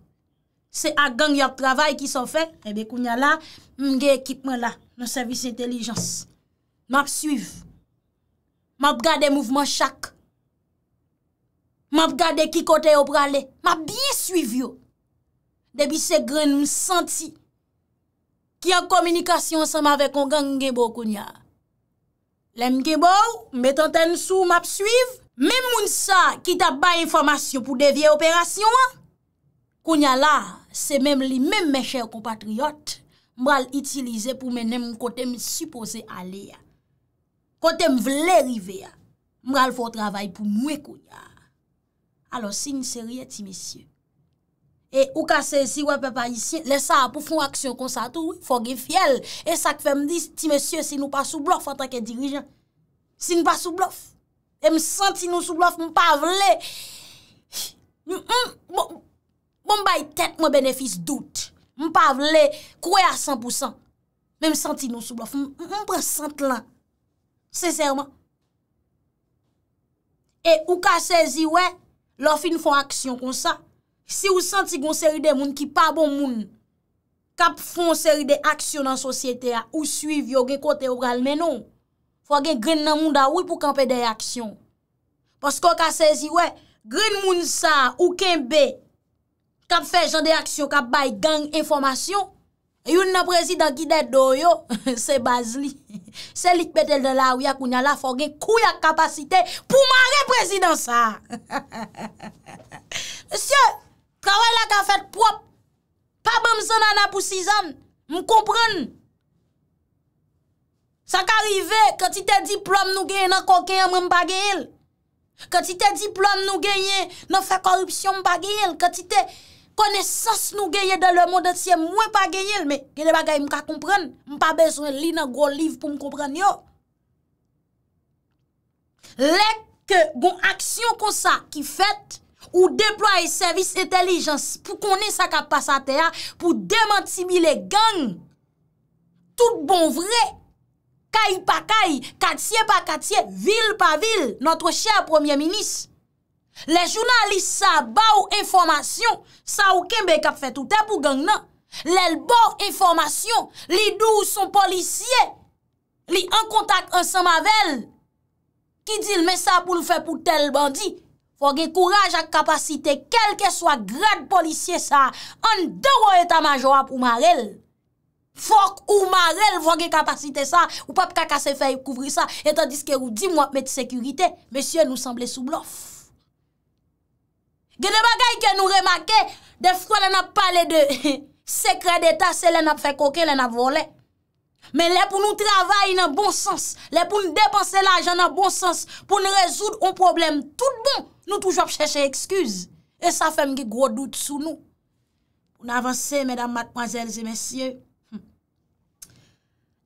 C'est à gang yo travail qui sont fait. Eh ben kounya la, m'gè équipement là, dans service intelligence. M'a suivre. M'a regarder mouvement chaque. M'a regarder qui côté yo pralé. M'a bien suivi yo. Depuis ces graines me senti qui en communication ensemble avec on gang gen bo kounya. L'aime gen bo, met antenne sous m'a suivre. Même moun sa qui t'a ba information pour dévier opération kounya la, c'est même li même mes chers compatriotes m'bral utiliser pour mener mon côté me supposé aller. Côté me vle arriver, m'bral faut travail pour moi kounya. Alors si une série ti messieurs. Et ou ka saisi ouais peuple haïtien, laisse ça pour font action comme ça tout, faut gen fiel et ça que fait me dit ti messieurs si nous pas sous bluff en tant que dirigeant. Si nous pas sous bluff. Et me senti nous sous bluff, m pas vle. Bon bay tête mon bénéfice doute. M'pa vle koué à 100%. Même senti nous sous bluff, m'prend sent là. Sincèrement. Et ou ka saisi ouais, leur fin font action comme ça. Si ou senti gon série de moun qui pas bon moun, k'ap font série de action dans société a, ou suiv yo gen côté ou pral mais non. Faut gen grain nan moun da oui pour camper des actions. Parce que ka saisi ouais, grain moun ça ou kenbe k'ap fait genre des actions k'ap bay gang information yon nan président qui dé do yo c'est Bazli c'est lik betel dans la ou ya kounya la faut gen kouya capacité pour marrer président ça monsieur travail la ka fait propre pas bon sanana pour 6 ans me comprendre ça qu'arrive quand il te diplôme nous gagne nan coquin même pas gagne Quantité diplôme nous gagnons, nous fait corruption pas gagner, quantité connaissance nous gagnons dans le monde entier moins pas gagner, mais que des bagages m'ka comprendre, m'pas besoin lire un gros livre pour me comprendre yo. Lèk que bon action comme ça qui fait ou déployer service intelligence pour connaître ça qui passe à terre pour démentir les gangs. Tout bon vrai. Caille par caille, quartier par quartier, ville par ville, notre cher Premier ministre. Les journalistes ça ba ou information, ça ou kembe k'ap fait tout est pour gang nan. Les bon information, li dou son policier, li en contact ensemble avec qui dit mais ça pour le faire pour tel bandit. Faut gen courage ak capacité quel que soit grade policier ça, en deux état-major pour marel. Fok ou marel, vous avez capacité ça, ou pas de casser faire couvrir ça, et tandis que vous dites, moi, mettre sécurité, monsieur, nous semblez sous bluff. Gè de bagay que nous remarquons, des fois, on a parlé de secret d'État, c'est l'on a fait coquer, l'on a volé. Mais là, pour nous travailler dans bon sens, là, pour nous dépenser l'argent dans bon sens, pour nous résoudre un problème tout bon, nous toujours chercher excuse. Et ça fait un gros doute sur nous. Pour nous avancer, mesdames, mademoiselles et messieurs,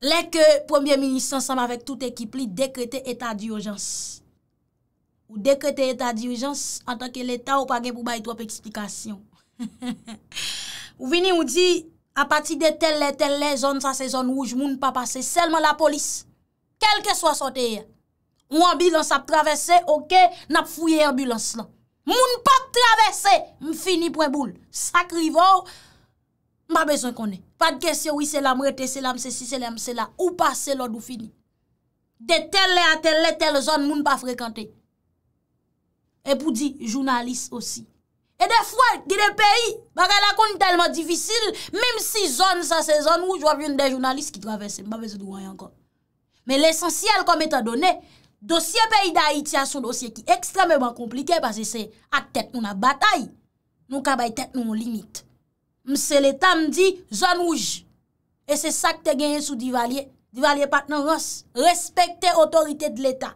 les que Premier ministre ensemble avec toute équipe li décrété état d'urgence. Ou décrété état d'urgence en tant que l'état ou pas gen pour bailler trop explication. Ou vini ou dit à partir de telle zone ça c'est zone rouge moun pas passer seulement la police. Quel que soit sorti ou ambulance a traversé OK n'a fouillé ambulance là. Moun pas traverser m'fini point boule. Sacrivo m'a besoin qu'on ait. Pas de question, oui, c'est là, m'rete, c'est là, m'se si, c'est là, m'se là. Ou passe l'ordre ou fini. De telle à telle zone, moun pas fréquenter. Et pour dire, journaliste aussi. Et des fois, il y a des pays, bagay la kon tellement difficile, même si zone, ça, c'est zone où je vois des journalistes qui traversent, m'a besoin de rien encore. Mais l'essentiel, comme étant donné, dossier pays d'Haïti a son dossier qui est extrêmement compliqué parce que c'est à tête nous la bataille. Nous kabay tête nous limite. M'se l'État m'dit zone rouge. Et c'est ça que t'es gagné sous Divalier. Divalier Patnans, respecter l'autorité de l'État.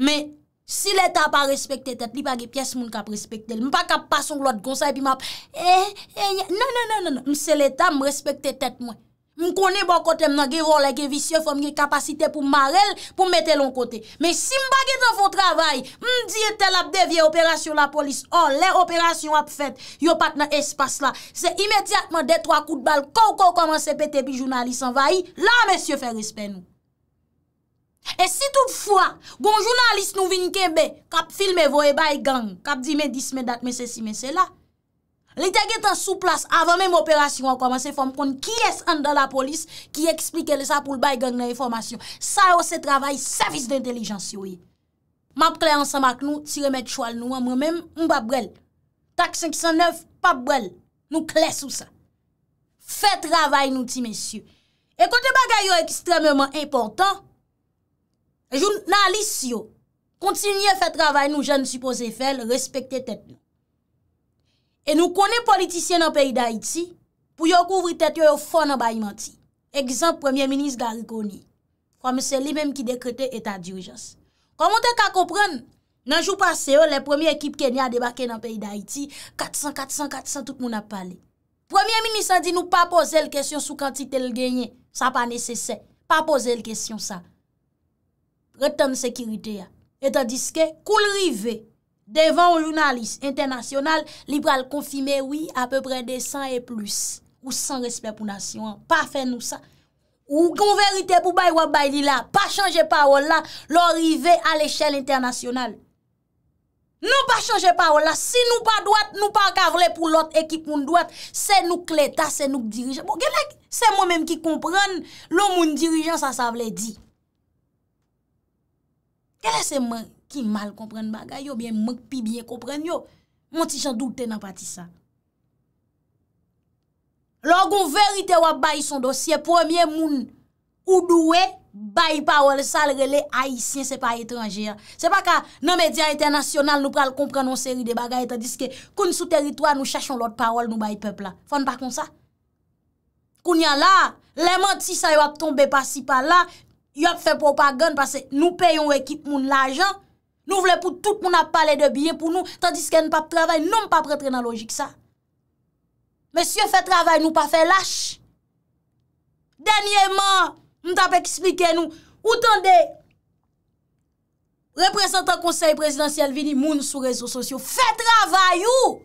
Mais si l'État pas respecté tête, li pa gen pièce moun ka respecter. M'pa ka passer l'autre conseil puis m'a non. M'se l'État m'respecter tête moi. M'konnais bon côté m'nan gen volé gen vicieux, faut m'gen capacité pour marel pour mettre l'on côté. Mais si m'pa gen dans fon travail, m'di tel a dévier opération la police. Oh, les opérations a fait, yo pas dans espace là. C'est immédiatement des trois coups de balle quand commence péter puis journaliste envahi. Là monsieur fait respect nous. Et si toutefois, bon journaliste nous vinn kembe, k'ap filmer voye bay gang, k'ap di men 10 men dat men ceci men c'est là. Les gens sous place avant même l'opération a commencé, faut me connaître qui est dans la police qui explique ça pour le bail gang l'information. Ça c'est travail service d'intelligence yo. M'a clair ensemble avec nous, tirer mettre choual nous moi même on pas brel. TAK 509 pas brel. Nous clair sur ça. Fait travail nous ti messieurs. Et côté bagay yo extrêmement important. Journaliste yo continuer faire travail nous jeunes supposé faire respecter tête nous. Et nous connaissons les politiciens dans le pays d'Haïti pour couvrir tête yo fond en bail menti. Exemple Premier ministre Garry Conille. Comme c'est lui-même qui décrété état d'urgence. Comment tu peux comprendre dans jour passé les premières équipes Kenya débarqué dans le pays d'Haïti 400 tout le monde a parlé. Premier ministre a dit nous pas poser la question sur quantité le gagner, ça pas nécessaire. Pas poser la question ça. Retenir sécurité et tandis que coule rivé devant un journaliste international, li pral confirmer oui à peu près 200 et plus. Ou sans respect pour nation, pas faire nous ça. Ou qu'on vérité pour bail ou bail là, pas changer parole là, l'arriver à l'échelle internationale. Nous pas changer parole là, si nous pas droite, nous pas cavler pour l'autre équipe moun droite, c'est nous que l'État, c'est nous dirigeant. Bon, c'est moi même qui comprendre le moun dirigeant ça veut dire. Quel est ce moi qui mal comprendre bagay ou bien manque pi bien comprendre yo mon ti jan doute nan parti ça logon vérité ou bail son dossier premier moun ou doué bail parole ça relé haïtien c'est pas étranger c'est pas ka nan média international nous pral comprendre on série de bagay tandis que koun sous territoire nous cherchons l'autre parole nous bail peuple là fon pas comme ça kounya là les menti ça yo a tomber par ci par là yo a fait propagande parce que nous payons équipe moun l'argent. Nous voulons pour tout le monde parler de bien pour nous, tandis que nous pas travail, nous pas rentrer dans logique ça. Monsieur fait travail, nous pas fait lâche. Dernièrement, nous t'avons expliqué nous, où tendez représentant conseil présidentiel vini moun sur réseaux sociaux, fait travail ou?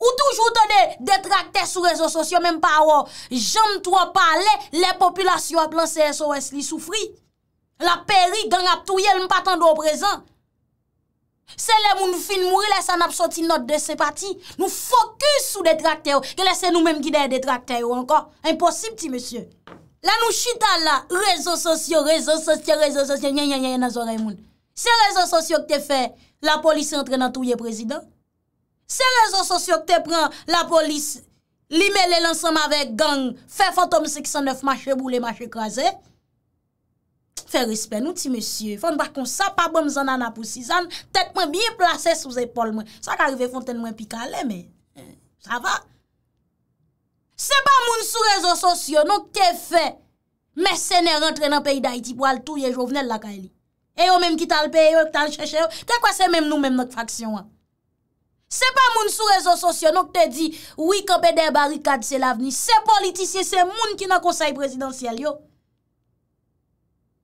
Ou toujours de détracter sur réseaux sociaux, même pas ou, j'aime trop parler, les populations à plan CSOS li souffri. La péri, gang ap touye, m'patando au présent. C'est les moun fin mourir, les sa n'ap sorti note de sympathie. Nous focus sur détracter ou, que laissez nous-mêmes guider détracter ou encore. Impossible, ti monsieur. Là, nous chita là, réseaux sociaux, nya nan zore moun. C'est réseaux sociaux que te fait, la police entre dans touye président. C'est réseaux sociaux que te prend, la police, li mêle l'ensemble avec gang, fait fantôme 609, marche boule, marche écrasé. Fait respect nous, ti monsieur. Faut pas qu'on ça, pas bon zanana pour Suzanne, tête moi bien placée sous épaule. Ça qu'arrive fontaine moi picalé, mais ça va. C'est pas moun sous réseaux sociaux, non, qu'est fait. Mercenaire rentre dans le pays d'Haïti pour aller touyer Jovenel la Kaili. Et eux même qui t'a le paye, eux qui t'a le chercher, t'es quoi c'est même nous, même notre faction. C'est pas moun sous réseaux sociaux, non, que te dit, oui, camper des barricades, c'est l'avenir. C'est politicien, c'est moun qui n'a conseil présidentiel, yo.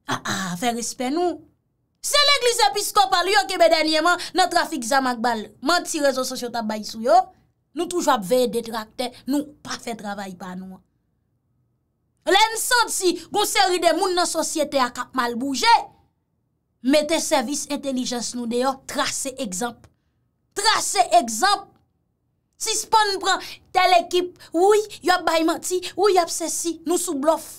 Ah, fait respect nous. C'est l'église épiscopale, yo, qui dernièrement, dans le trafic Zamakbal. Menti réseaux sociaux t'a bail sou yo. Nous toujours veiller détracter, nous pas fait travail par nous. L'en senti, gon série de moun dans société a cap mal bouger. Mettez service intelligence nous dehors, tracer exemple. Tracer exemple. Si spon prend telle équipe, oui, y a bail menti, oui, y a ceci, nous sous bluff.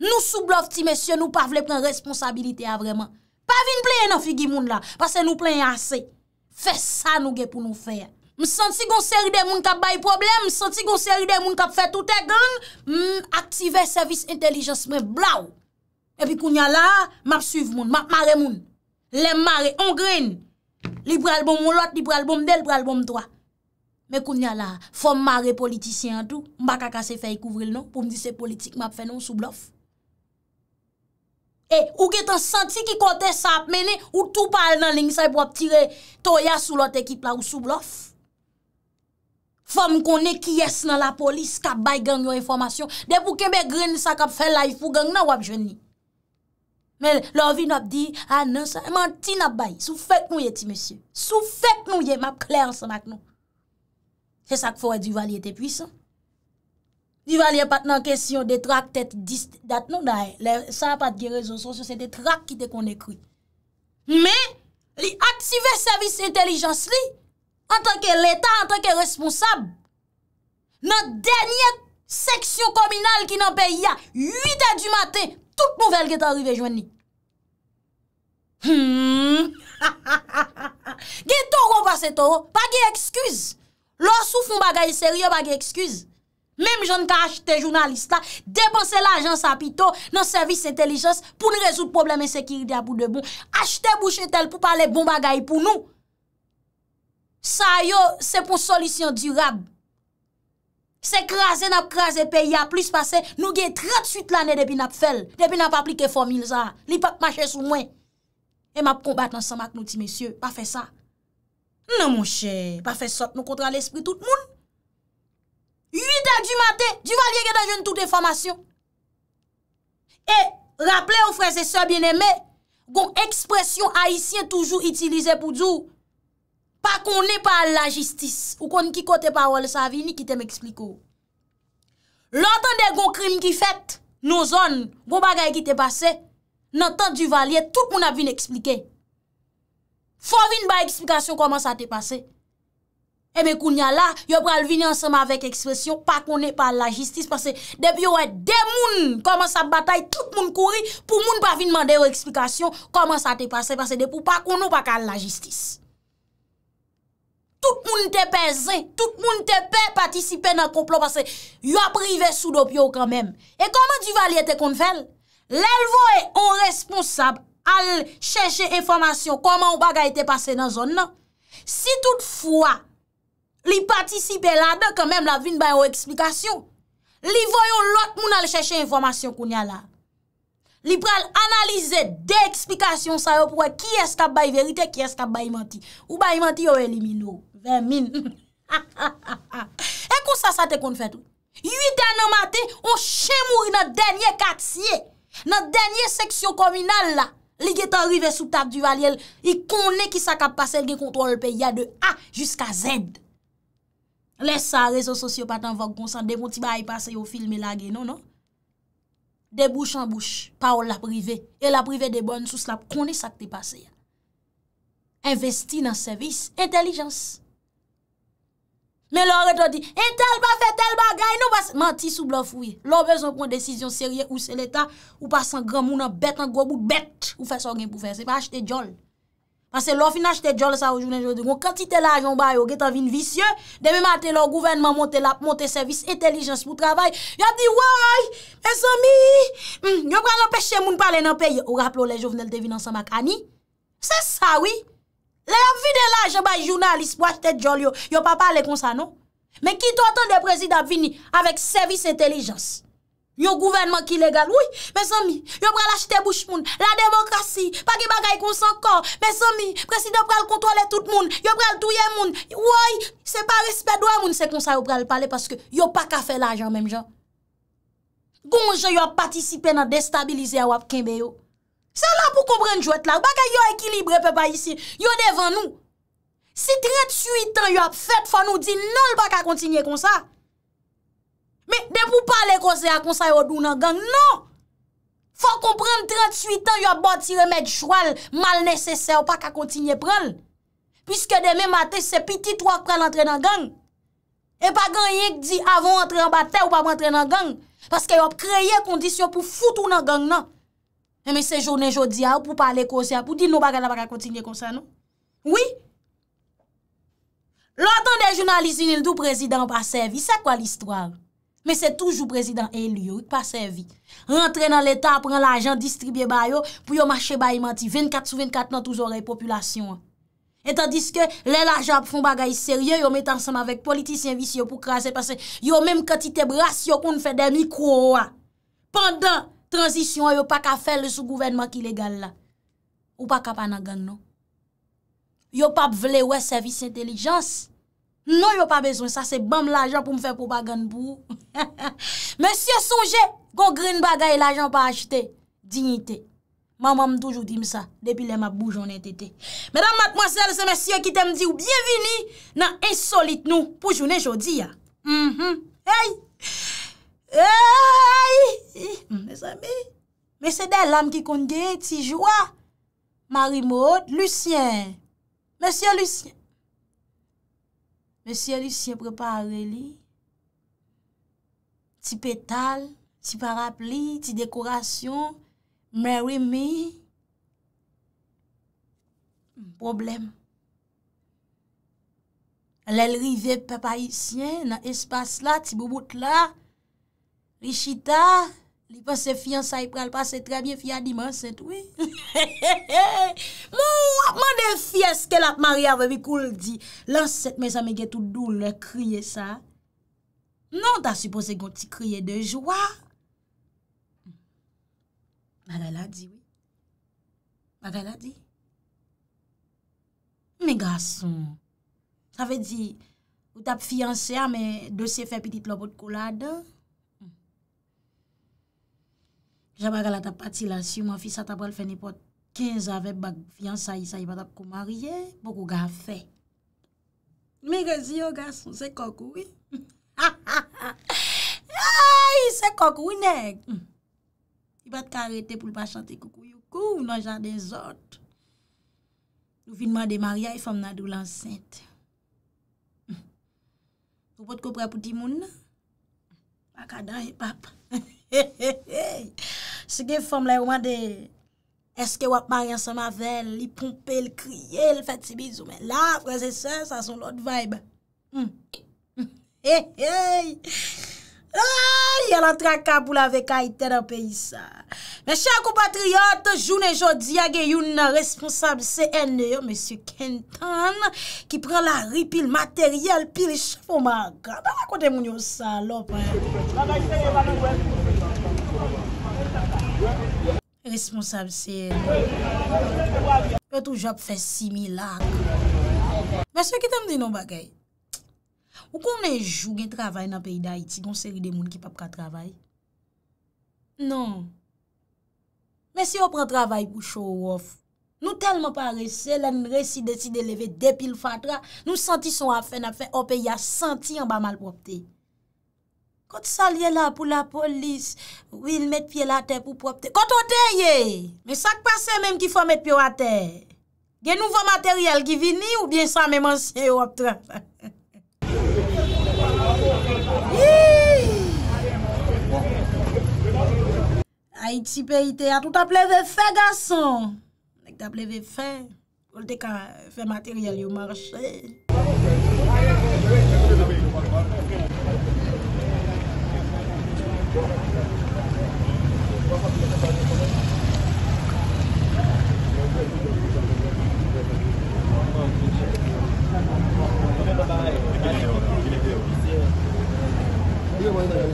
Nous sous bluff ti monsieur, nous pas vle prendre responsabilité à vraiment. Pas vinn plaindre dans figi moun là, parce que nous plaindre assez. Fait ça nous gè pour nous faire. M'senti gon série de moun k'ap bay problème, m'senti gon série de moun k'ap fait tout est gang, activer service intelligence mais blaou. Et puis kounya là, m'a suivre moun, m'a maré moun. Les maré on graine. Li pral bon mon l'autre, li pral bon m'del, pral bon m'toi. Mais kounya là, faut maré politicien en tout, m'pa ka casser faire couvrir non pour me dire c'est politique m'a fait non sous bluff. Et ou get en senti qui côté ça mené ou tout parle dans ligne ça pour tirer toya sous l'autre équipe là ou sous bluff. Femme connaît qui est dans la police qui a bail gang yo information dès pour kembe graine ça qui fait live pour gang nan ou jeune mais leur vie n'a dit ah non ça menti n'a bail sous fête nous ti monsieur sous fête nous yé m'a clair ensemble avec nous c'est ça qu'il faut du Duvalier était puissant Duvalier pas dans question de track tête 10 date non ça pas de réseaux sociaux c'est des track qui te qu'on écrit mais li activer service intelligence li en tant que l'État, en tant que responsable, notre dernière section communale qui n'a pas eu à 8 h du matin, toute nouvelle qui est arrivée, joignez. Gé toro passe toro, pas gé excuse. Lorsou font bagay sérieux, pas gé excuse. Même j'en ka acheté journaliste là, dépenser l'argent sa pito dans service intelligence pour nous résoudre problème insécurité pour de bon. Acheter bouchetel pour parler bon bagay pour nous. Ça yo, c'est pour solution durable. C'est craser n'a craser pays a plus passé nous gè 38 l'année depuis n'a fait, depuis n'a pas appliqué formule ça. Li pas marcher sous moi. Et m'a combattre ensemble avec nous ti monsieur, pas faire ça. Non mon cher, pas faire ça nous contre l'esprit tout le monde. 8 h du matin, Duvalier gè dans jeune toute information. Et rappelez aux frères et sœurs bien-aimés, gon expression haïtienne toujours utilisée pour dire pas qu'on n'est pas la justice ou qu'on qui côté parole ça vini qui te m'explique. L'entend des gon crime qui fait nos zones, gon bagay qui te passé, n'entend Duvalier tout moun a vinn expliquer. Faut vinn ba explication comment ça te passé. Et ben kounya là, yo pral vinn ensemble avec expression pas qu'on n'est pas la justice parce que depuis ouais des moun commence à bataille tout moun courir pour moun pas vinn demander explication comment ça te passé parce que depuis pas qu'on nous pas la justice. Tout le monde te pèse, tout le monde te participer dans le complot parce que vous avez privé sous le quand même. Et comment Duvalier te kon fèl? L'elvoye on responsable à chercher information comment on bagay te passé dans la zone. Si toutefois, li participe là-dedans quand même la vin ba yon explication, li voyon l'autre moun al chercher information qu'on y a là. Li pral analyser des explications ça pour qui est-ce qu'a bail vérité, qui est-ce qu'a bail menti. Ou bail menti yo élimino. 20 000. Et comme ça te kon fait tout. 8 ans nan matin, on chien mouri dans dernier quartier, dans dernière section communale là. Li est arrivé sous table du Valiel, il connaît qui ça qu'a passé, il contrôle pays de A jusqu'à Z. Laisse ça réseaux sociaux pas en vogue constant des petits bail passer au filmer la non non. De bouche en bouche, parole la privée. Et la privée de bonnes sources, la connaît ça qui est passé. Investi dans service, intelligence. Mais l'autre dit, et tel pas fait tel bagay, nous pas menti sous bluff oui. L'on besoin prendre décision sérieuse ou c'est l'État, ou pas sans grand moun en bête, en gros bout de bête, ou faire ça pour faire. C'est pas acheter jol. Parce que l'on finit acheter jol ça aujourd'hui, on quantité l'argent bayo, qui est en vin vicieux, demain matin, le gouvernement monte service, intelligence pour travail. Y'a dit, ouais, mes amis, y'a pas l'empêcher moun parler dans le pays. Ou rappelez les Jovenel de vin ensemble avec Annie. C'est ça, oui. Les avis de l'argent, les journalistes, pour acheter jol, yo pas parler comme ça, non? Mais qui t'entend des présidents venir avec service intelligence? Yon gouvernement qui légal, oui, mes amis, yon pral acheter bouche moun, la démocratie, pas de bagay qu'on s'encore, mes amis, président pral contrôler tout moun, yon pral touye moun, oui, c'est pas respect droit moun, c'est comme ça yon pral parler parce que yon pas qu'à faire l'argent même gens. Gonje yon participer dans déstabiliser wap kembe yo. C'est là pour comprendre jouet là, bagay yon équilibré peuple ici, yon devant nous. Si 38 ans yon fait, faut nous dire non, pas qu'à continuer comme ça. Mais de vous parler comme ça, vous donnez un gang. Non! Faut comprendre 38 ans, vous bâti remettre joual, mal nécessaire, pas qu'à continuer à prendre. Puisque demain matin, c'est petit trois qui l'entrée dans gang. Et pas gang qui dit avant d'entrer en bataille ou pas rentrer dans gang. Parce que vous créez conditions pour foutre dans gang, non? Mais c'est journée jodi pour parler comme ça, pour dire non, pas qu'à continuer comme ça, non? Oui? L'entend des journalistes, ils disent président pas servi. C'est quoi l'histoire? Mais c'est toujours président élu qui pas servi. Rentrer dans l'État, prendre l'argent, distribuer bayo pour yon marché bayo menti 24 sur 24 dans toujours les populations. Et tandis que les l'argent font bagay sérieux, yon met ensemble avec politiciens vicieux pour craser parce que yon même quantité brasse yon kon fait des micro. Pendant transition yon pas ka faire le sous gouvernement qui légal là. Ou pas ka pa nan gang non. Yon pas vle ouais service intelligence. Non, il n'y a pas besoin. Ça, c'est bam l'argent pour me faire propagande pour. Monsieur, songez, gon green bagay l'argent pas acheter. Dignité. Maman m'a toujours dit ça. Depuis les ma bouge, on est été. Mesdames, mademoiselles et messieurs qui t'aiment dire bienvenue dans Insolite nous pour journée jodi. Hey! Hey! Mes amis. Mais c'est des lames qui comptent gay, Tijoua. Marie-Maude, Lucien. Monsieur Lucien. Monsieur Lucien prépare li. Ti pétale, ti parapluie, ti décoration. Marry me. Problème. L'el rive papa haïtien dans espace là, ti boubout là. Li chita, li pense fiançailles pral passer très bien fia dimanche c'est oui. Mon fies que la mariée avec cool dit l'ancêtre mes amis qui tout douleur crier ça. Non, t'as supposé qu'on t'y crier de joie. Magala dit oui. Magala dit. Mais garçon, ça veut dire ou t'as fiancé mais dossier fait petite l'autre collade. Jean Baguela t'a parti là sur mon fils ça t'a pas fait n'importe 15 avec bag fiançailles ça il va pas marier beaucoup gars fait mais gars garçon c'est coco oui aïe c'est coco nèg il va t'arrêter pour pas chanter coucou coucou dans jardin des autres nous vient de mariage femme na doule enceinte vous pas ko prêt pour ti moun pas kada et papa. C'est que femme là au moins de est-ce que vous mariez ensemble avec elle, il pompe, il crie, il fait des bisous mais là frère et sœur ça sont l'autre vibe. Hey hey. Ah, elle entre Kaboul avec Haïti dans pays ça. Mes chers compatriotes, journée jodi y a une responsable CNE monsieur Kenton qui prend la rue pile matériel pile chômage. Dans côté mon yo salope. responsable c'est peut toujours faire similaire. Mais ce qui t'aime dit non bagay. Ou combien jour gen travail dans pays d'Haïti, gon série de monde qui pas ka travail. Non. Mais si on prend travail pour show off, nous tellement paresseux, là nous décider lever des pile fatra, nous senti son affaire n'a fait au pays a senti en bas malpropreté. Quand ça lié là pour la police, oui, il met pied la terre pour propre. Quand on taille, mais ça qui passe même qu'il faut mettre pied à terre. Gen nouveau matériel qui vient ou bien ça même ancien ou travail. Haïti pays a tout appelé fait garçon. Nèg t'a plevé fait, on te ka fait matériel yo marché. Yo, vous avez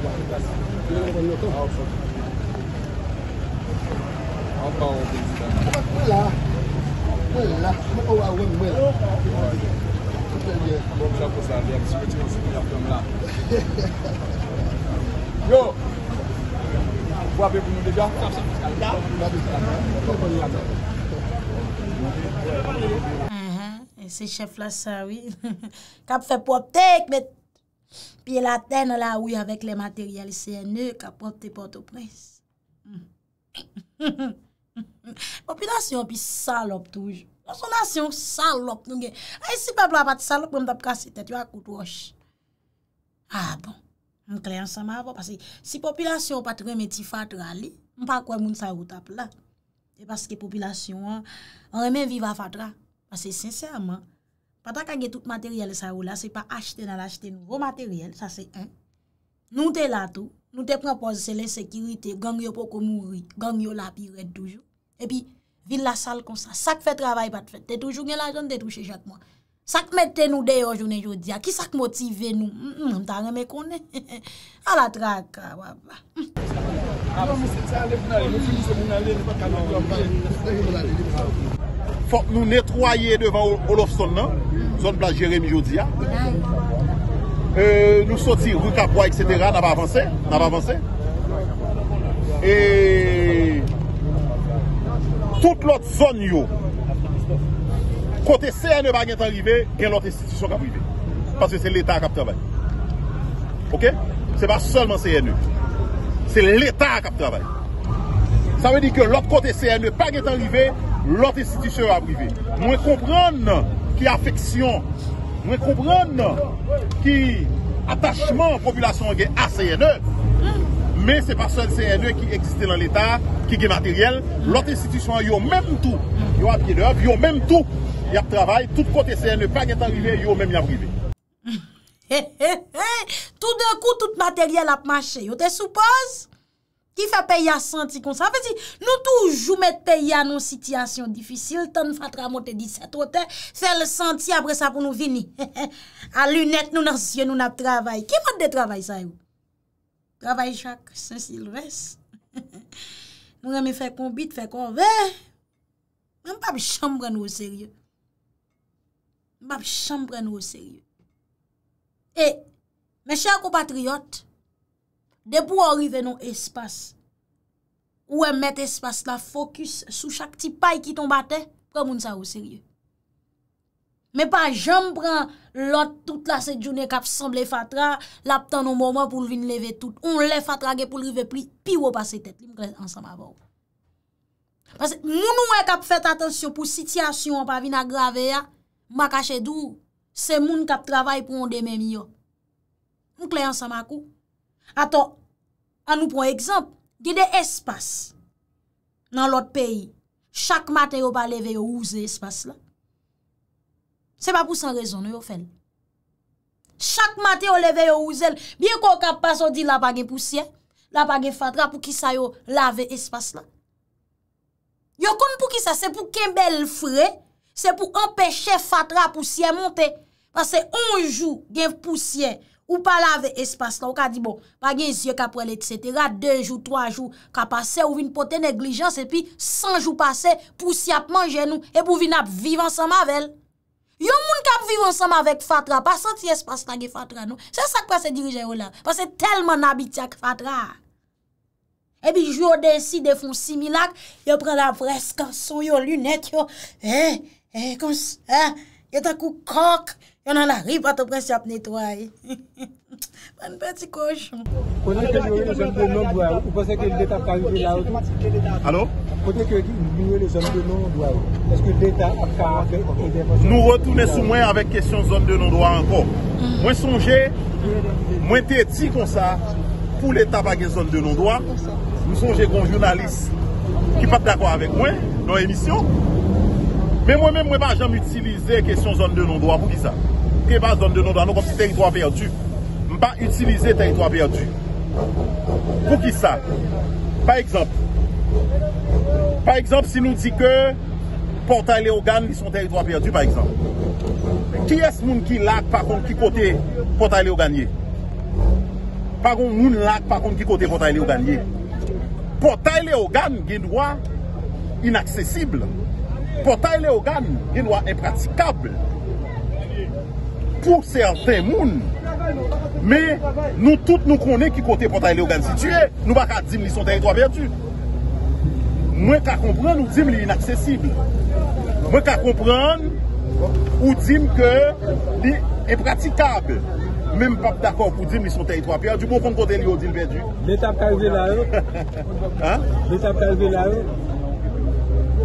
nous déjà? C'est chef là ça oui. Cap fait propre mais puis la terre là oui avec les matériels CNE cap propre Port-au-Prince. Population puis salope toujours. Son nation salope nous gagne. Et si peuple a pas de salope on t'a casser tête tu as coup roche. Ah bon. On clair ensemble avant parce que si population pas très méti fatra li, on pas quoi moun ça ou tape là. C'est parce que population on remet vivre à fatra. Parce que sincèrement, pendant qu'on a tout matériel, ça ou là, c'est pas acheter dans l'acheter nouveau matériel, ça c'est un. Nous t'es là tout, nous t'es proposé l'insécurité, gang yo poko mourir, gang yo la pire toujours. Et puis, ville la salle comme ça, ça fait travail pas de fait. T'es toujours gen l'argent de toucher chaque mois. Ça mette nous dehors journée jodi, qui ça motive nous? On t'a remet connait. À la traque, baba. Faut que nous nettoyer devant Olofson, zone place Jérémy Jodia. Nous sortir rue Capois, etc. N'a pas avancé. Et toute l'autre zone, yo, côté CNE va être arrivé, il y a l'autre institution qui est arrivée. Parce que c'est l'État qui travaille. Ok? C'est pas seulement CNE. C'est l'État qui travaille. Ça veut dire que l'autre côté CNE pas est arrivé. L'autre institution a privé. Nous comprenons qui affection, nous comprenons qui attachement population à CNE, mais ce n'est pas seul CNE qui existe dans l'État, qui est matériel. L'autre institution, ils ont même tout. Ils ont à pied d'œuvre, ils ont même tout. Ils ont travail, tout côté CNE, pas est arrivé, ils ont même privé. Tout d'un coup, tout matériel a marché. Vous te supposez? Qui fait payer à senti comme ça. Fait nous toujours mettre payer à nos situations difficiles, tant nous fatra monter 17 hôtels, faire le senti après ça pour nous venir. À lunettes nous dans yeux nous n'a travail. Qui m'a de travail ça yo? Travail chaque Saint-Sylvestre. Nous aimons faire combite, faire convé. Même pas chambre nous au sérieux. Pas chambre nous au sérieux. Et mes chers compatriotes, de pour arriver dans espace ou mettre espace la focus sur chaque petit paille qui tombe à terre pour moun ça au sérieux mais pas jamais prend l'autre toute la cette journée qui semble fatra l'attend un moment pour venir lever tout on lève fatra pour arriver plus puis ou passer tête ensemble avant parce que moun ou cap fait attention pour situation pas venir aggraver m'a caché dou c'est moun qui travaille pour on demain mieux on clair ensemble à coup. Attends, à nous prendre exemple, il y a des espaces dans l'autre pays. Chaque matin, on va lever, on use espace là. C'est pas pour sans raison, nous fait. Chaque matin, on leve, on use. Bien qu'on passe, on dit la pas de poussière, la pas de fatra pour qui ça yo lave espace là. Yo compte pour qui ça, c'est pour Kembel frais, c'est pour empêcher fatra poussière monter parce que 11 jours, il y a poussière. ou pas laver espace là, ou ka dit bon, pas gen yeux ka prendre etc. 2 jours, 3 jours ka passer ou vinn porter négligence et puis 100 jours passer pour si ap manger nous et pour vinn ap vivre ensemble avec. Yon moun k'ap vivre ensemble avec Fatra, pas senti espace là gen Fatra nous. C'est ça que passe dirigeant là, parce que tellement habitué avec Fatra. Et puis je décide de faire similaire, yo prend la fresque son yo lunette yo. Comme ça, yo ta kou coq. On a la rive à ton prince à nettoyer. Un petit cochon. Vous pensez que l'État a arrivé là? Allô? Vous pensez que les zones de non-droit? Est-ce que l'État a fait intervention? Nous retournons sous moi avec question zone de non-droit encore. Moi, songez, moi, t'es dit comme ça, pour l'État pas de zone de non-droit, nous songez qu'on journaliste qui n'est pas d'accord avec moi dans l'émission. Mais moi-même, je n'ai pas jamais utilisé la question zone de non-droit pour qui ça? Qui n'est pas zone de non-droit, nous comme territoire perdu. Je n'ai pas utilisé territoire perdu. Pour qui ça? Par exemple, si nous disons que Portail et Hogan sont territoire perdu, par exemple. Qui est ce monde qui l'a, par contre, qui côté Portail et Hogan? Par contre, nous l'a, par contre, qui côté Portail et Hogan? Portail et Hogan, il y a des droits inaccessibles. Portail les organes, il doit être impraticable pour certains mouns. Mais nous tous nous connaissons qui côté portail les organes situé. Nous ne pouvons pas dire qu'ils sont territoire perdu. Moi qu'à comprendre, nous disons qu'ils sont inaccessibles. Moi qu'à comprendre, nous disons qu'ils sont impraticables. Même pas d'accord pour dire qu'ils sont territoire perdu. Pour qu'on côté ils sont perdu. L'étape arrivée là. Hein? L'étape arrivée là.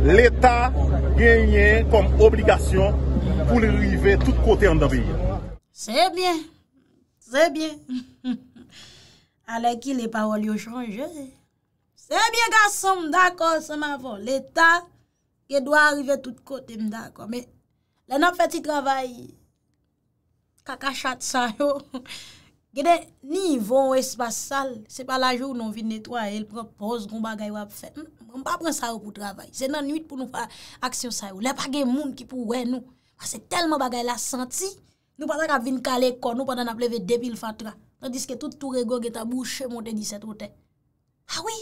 L'État gagne comme obligation pour le river tout côté en pays. C'est bien. C'est bien. Avec qui les paroles ont changé. C'est bien, garçon, d'accord, c'est ma voix. L'État qui doit arriver tout côté, d'accord. Mais là, on fait un travail. Kakachat ça, yo. Niveau espace sale, c'est pas la journée où on vient nettoyer, il propose qu'on bagaille ou faire. On pas prendre ça pour travail. C'est dans nuit pour nous faire action ça. Là pas de monde qui pour nous. Parce que tellement bagaille la senti, nous pas ta venir caler corps, nous pendant n'a lever depuis le Fatra. Tandis que tout Tourego qui ta bouché monter 17 hôtel. Ah oui.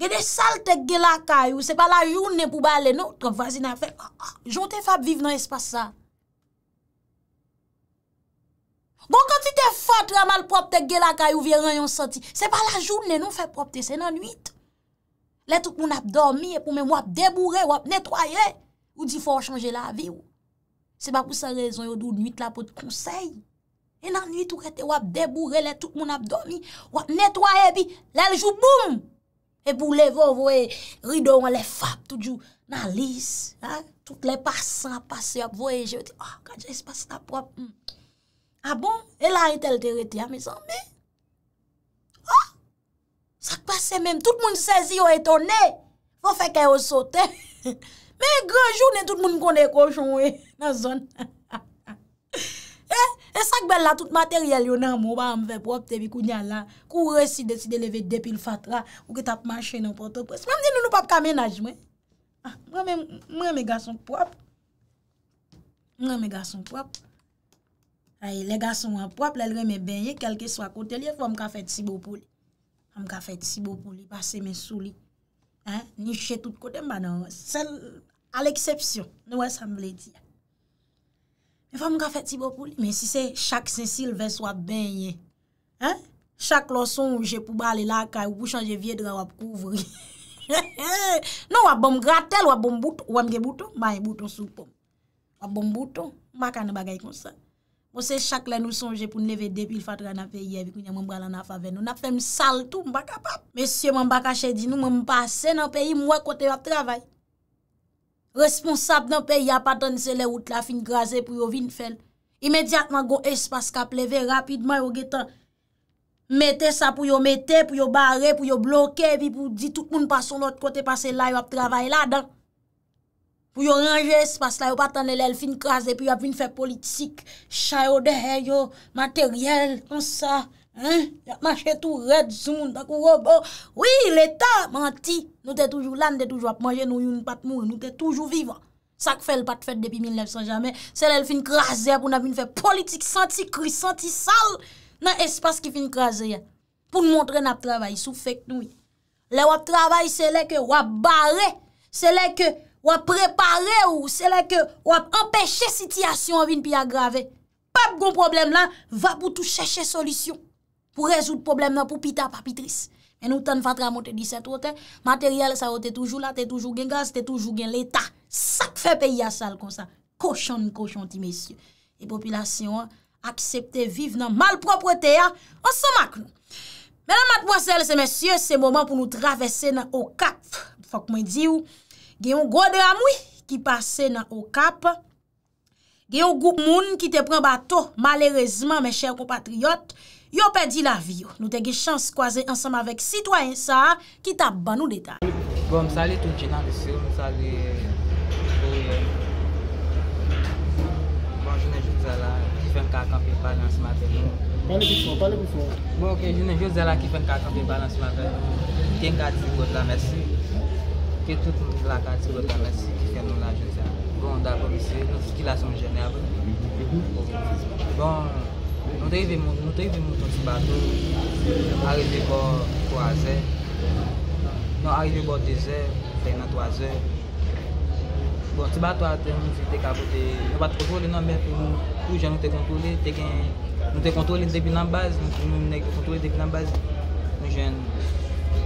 Gade salte gè la caille, c'est pas la journée pour baler non, ton voisin a fait. Jonte fab vivre dans espace ça. Bon, quand tu t'es fatra mal propre, t'es guélaka ou vient yon senti. C'est pas la journée, nous fait propre, c'est la nuit. Là, tout le monde a dormi et pour même wap débourrer, wap nettoyer. Ou dit faut changer la vie. C'est pas pour ça raison, yon dou nuit la pour te conseil. Et la nuit, tout rete wap débourrer, là, tout le monde a dormi, wap nettoyer, puis là, le jour boum. Et pour lever, vous voyez, rideau, on les fap, tout jou, nan lis, hein? Tout les passants passent, vous voyez, je dis, ah, quand j'ai espace la propre. Ah bon? Et là, il tel été à mes amis. Ah! Ça passe même. Tout le monde saisi, ou étonné. Faut faire qu'elle saute. Mais grand journée, tout le monde connaît cochon, dans la zone. Et ça, belle là, tout matériel, yon nan mou, ba m've propre, te bi kounya la. Koure si décide lever depuis le Fatra, ou que tap marché dans Port-au-Prince. Même si nous pas ka ménage, moi. Moi, mes garçons propres. Les garçons en propre, les remet bien, quel que soit côté, il faut me faire si beau pour lui. Je faire si beau pour lui, passer mes souliers. Hein? Nicher tout côté, maintenant, à l'exception, nous, ça me dit. Il faut me faire si beau pour lui. Mais si c'est chaque Saint-Sylvain soit bien, hein? Chaque leçon, j'ai pour aller là, pour changer vieux drap, pour couvrir. Non, on bon gratel, on bon bouton, on a un bouton sous pomme. On bon bouton, on a un bagay comme ça. On sait chaque là nous songe pour lever depuis le Fatra dans pays avec nous bral en affaire nous n'a fait sale tout m'pa capable monsieur m'pa caché dit nous m'en passer dans pays moi côté travail responsable dans pays a pas donné c'est les routes la fin graser pour yo vinn faire immédiatement gon espace qu'a lever rapidement yo getan mettez ça pour yo mettre pour yo barrer pour yo bloquer puis pour dire tout le monde passe sur l'autre côté passer là yo a travailler là-dedans pour yon ranger espace là, yon pas tande l'el fin krasé, puis yon vin faire politique, chayo de yo, matériel, comme ça, hein, yon marché tout red, zoom, d'un robot. Oui, l'État menti, nous t'es toujours là, nous t'es toujours à manger, nous yon pas mourir, nous t'es toujours vivant. Ça que fait le pas de fait depuis 1900 jamais. C'est là fin craser pour nous faire politique senti Christ, senti sale dans espace qui fin craser pour nous montrer n'a travail sous fake nous. Là on travail c'est là que on barrer, c'est là que on préparer ou c'est là que on empêcher situation vinn puis aggraver. Pas de problème là, va pour tout chercher solution pour résoudre problème là pour pita papitrice. Et nous t'en fatra monter 17 hôtel, matériel ça était toujours là, t'es toujours gain gaz, t'es toujours gain l'état. Ça fait payer à sale comme ça. Cochon ti messieurs. Et population accepter vivre dans malpropreté ensemble nous. Mesdames, mademoiselles et messieurs, c'est moment pour nous traverser dans au cap. Faut que moi dis ou gen un gros drame qui passait dans au cap. Gen un groupe moun qui te prend bateau malheureusement mes chers compatriotes. Yo perdu la vie. Nous avons eu chance de croiser ensemble avec citoyens ça qui t'a ban nous détail. Bon, salut tout journaliste, salut. Bon, je ne joue là qui fait un camper balance matin. Parlez plus fort. Bon, OK, je ne joue là qui fait un camper balance matin. Tiens garde votre la merci. Que tout le monde la garde votre la merci qui fait nous la journée. Bon, d'accord monsieur, nous qui la sommes généreux. Bon, nous devons monter bateau, arriver pour 3 heures. Non, arriver pour 2 heures, c'est dans 3 heures. Bon, ce bateau a été capoté. On va contrôler, non, mais nous toujours nous te contrôler depuis la base, nous jeunes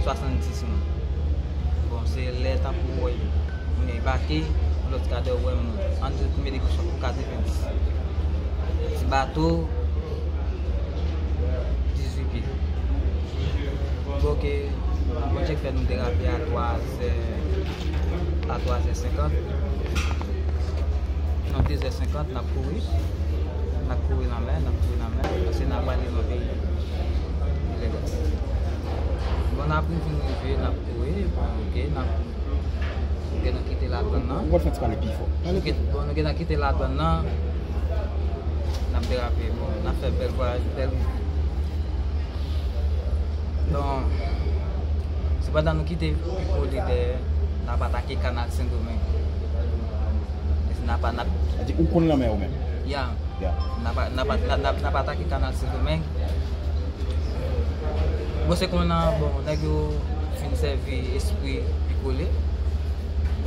70 mois. Bon, c'est le temps pour voyer. On est embarqué, l'autre cadre ouais, en deux premières questions pour 4 heures. Ce bateau. Ok, moi j'ai fait nous déraper à 3h50. Non, 2h50, on a couru. On a couru la mer, parce que on a pas les mauvais. On a pris une nouvelle, on a couru, ok, on a quitté la donne. On va faire les pifos. On a quitté la donne, on a dérapé, on a fait bel voyage, Donc, c'est pas dans nous quitter pour l'idée de n'a pas attaqué le canal Saint-Domingue. Et n'a pas attaqué le canal Saint-Domingue. Bon, c'est qu'on a fini de servir esprit picolé.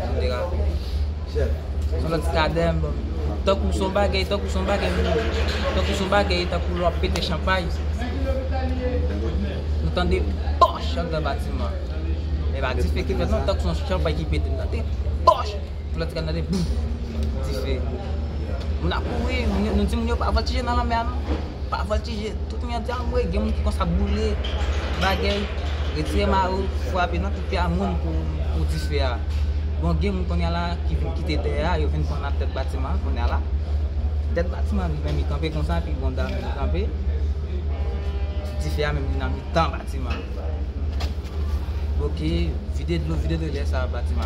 On dérape. Sur le cadre, tant que son bagage, tant que l'on pète champagne. Nous tendons des poches dans le bâtiment. Les bâtiments fait que tant que son champagne qui pète, nous des poches. Nous avons des boum. Nous avons couru, nous disons nous pas voltiger dans la mer. Pas voltiger. Tout le monde dit ah ouais, il y a des gens qui commencent à bouler, bagaille, retirer ma roue, frapper dans tout le monde pour diffuser. Bon, il y a des gens qui viennent quitter terre, ils viennent prendre tête bâtiment, qu'on est là. Tête bâtiment, ils viennent camper comme ça, puis ils vont camper. Même dans le temps bâtiment. Ok, vider de l'eau, vider de l'air, ça bâtiment.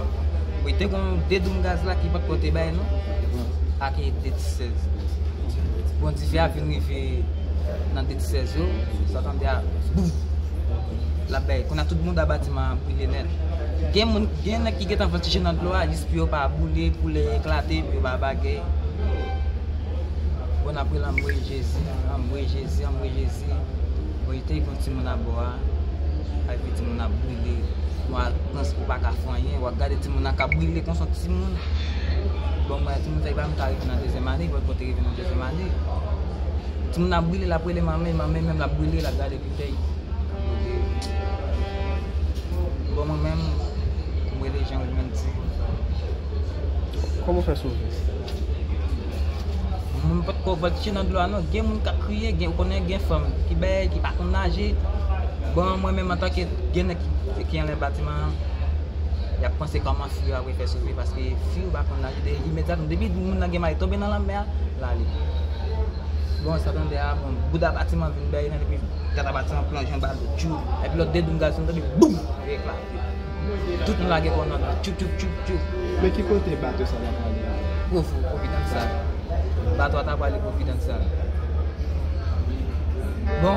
Oui, tu as des gaz là qui va porter bain, non? Ah, qui est 16. Bon, tu fais à venir dans 16 jours, ça tombe à boum. La baie, qu'on a tout le monde à bâtiment pour les nets. Il y a des gens qui sont en voltige dans l'eau, ils ne peuvent pas bouler, pour les éclater, pour les baguer. On a pris l'embrouille Jésus. Je suis venu à boire, je suis venu à brûler, je suis venu à brûler, je suis venu à brûler, je suis venu à deuxième année, je suis venu à deuxième année. Je suis venu à brûler, la brûler, ma mère la brûler, la garder bouteille. Bon, moi-même, je suis les gens qui mentent. Comment faire ça? Je ne peux pas voltiger dans l'eau, non. Il y a des gens qui crient, il y a des femmes qui baillent, qui ne peuvent pas nager. Bon, moi-même, en tant que gens qui ont les bâtiments, j'ai pensé comment fuir pour faire sauver. Parce que fuir ne peut pas nager immédiatement. Depuis que les gens sont tombés dans la mer, là, bon, ça donne des arbres. Bout de bâtiment vient bailler, puis quatre bâtiments plongent en bas de tout. Et puis l'autre deux dungas sont tombés, boum, éclatent. Tout le monde a été en train de tchou. Mais qui peut te battre ça dans la mer? Bateau à parler confidentiel. Bon,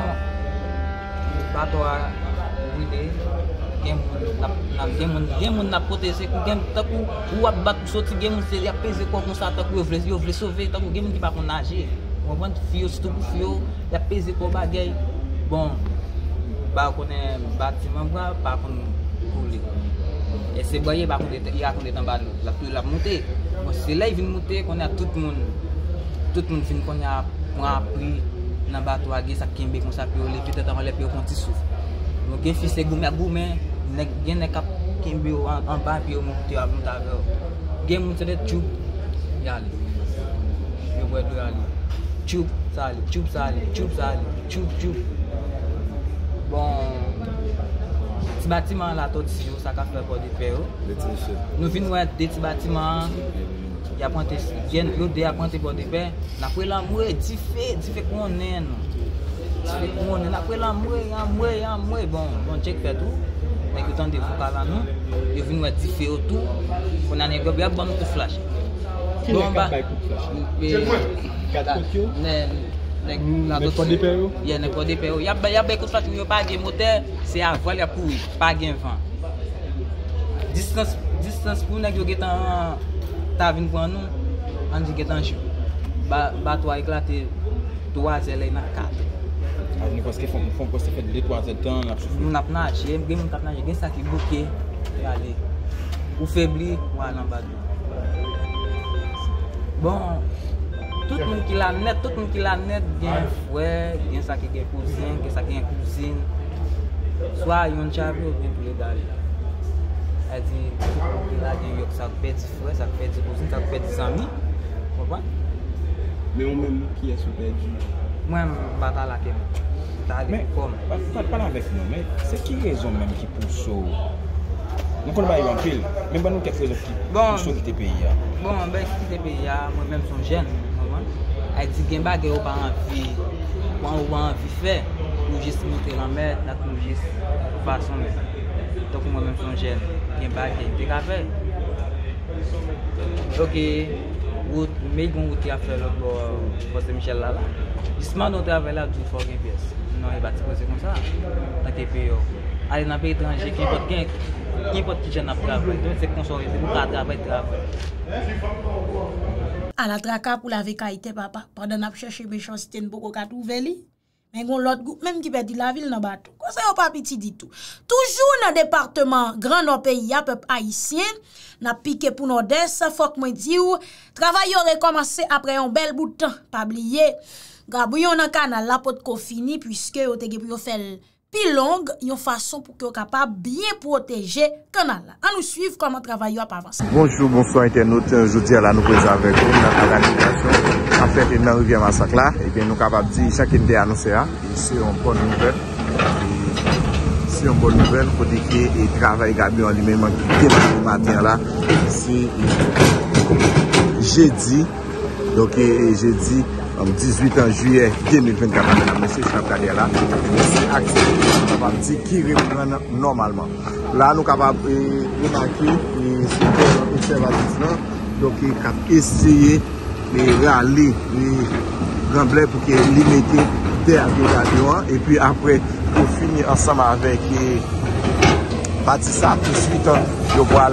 bateau à brûler, gen moun n'a protéger gen takou ou a battre sorti gen moun c'est apaiser quoi comme ça takou veut sauver takou gen moun qui pas qu'on nager on prend fio surtout pour fio il a peser quoi bagaille bon ba connaît bâtiment bras pas qu'on couler et c'est voyez pas qu'on il a qu'on est en bas la monter bon c'est là il vient monter qu'on a tout le monde fin qu'on a appris dans bateau à ça kimbe comme ça puis peut-être on les puis on souffle donc il fils goumé les cap kimbe en bas puis on monter à monter game monter de tube yale je vois de yale tube bon petit bâtiment là tout si ça qu'a fait pour des peur nous venons voir des petits bâtiments il a pointé bien yo de a pointé pour des peur après l'amour tu fais qu'on est non après l'amour bon check fait tout mais que tant de vocal là nous je venons voir tu fais autour on a négocié bon tout flash bon bah Il y a des coups de pas de moteur, c'est à voile à couille, pas de vent. Distance pour nous, t'as vu pour nous, on dit que t'as un jeu. Batois éclaté, 3 ailes et 4. Parce qu'ils font quoi, c'est fait 2-3 temps. Nous n'avons pas nagé, nous n'avons pas nagé, ça qui est bloqué, et allez. Ou faibli, ou à l'emballage. Bon. Tout le monde qui l'a net, bien frère, bien ça qui est cousin, bien ça qui est cousine. Soit il y a un chapeau ou bien tous les dalles. Elle dit, il a dit que ça fait des frères, ça fait des cousines, ça fait des amis. Vous comprenez? Mais on même qui est sous perdu. Moi, je ne suis pas là. Mais, parle avec nous, mais c'est qui raison même qui pousse ça? Nous ne pas en pile, mais nous quelques raisons qui quittent le pays. Bon, ben quitter le pays, moi-même son jeune. Elle dit qu'il n'y a pas envie de faire pour juste monter la mer, pour juste faire son mer. Donc moi-même, je suis jeune, il n'y a pas de café. Ok, mais bon, tu as fait le poste Michel là. Justement, on travaille là, tu fais une pièce. Non, il n'y a pas de poste comme ça. Dans tes pays, allez dans les pays étrangers, qu'importe qui j'en a travaillé. Donc c'est qu'on soit pour travailler. À la traka pour la vécaïté, papa. Pendant qu'on cherche mes choses, c'était beaucoup qu'à trouver lui. Mais on l'autre groupe, même qui perdit la ville, n'a pas tout. Conseil au pas petit dit tout. Toujours dans le département grand nos pays, peuple haïtien, n'a piqué pour nos des, faut que moi dis ou, travail aurait commencé après un bel bout de temps. Pas oublier, Gabriel dans canal la Potko fini puisque au te pour faire pile longue, une façon pour que capable bien protéger canal là. On nous suivre comment travail a avancé. Bonjour, bonsoir internautes, aujourd'hui à la nous présente avec vous dans la navigation. En fait, dans la rivière Massacre, nous sommes capables de dire que chacun est annoncé. C'est une bonne nouvelle. C'est une bonne nouvelle pour dire que travail Gabriel lui-même qui démarre le matin là. C'est jeudi. Donc, jeudi, 18 juillet 2024, c'est accepté qui reprend normalement. Là, nous sommes capables de remarquer que c'est un observatif là. Donc, il faut essayer. Et râler les gamblers pour qu'ils limitent terre de l'avion et puis après pour finir ensemble avec Batissa tout de suite je vois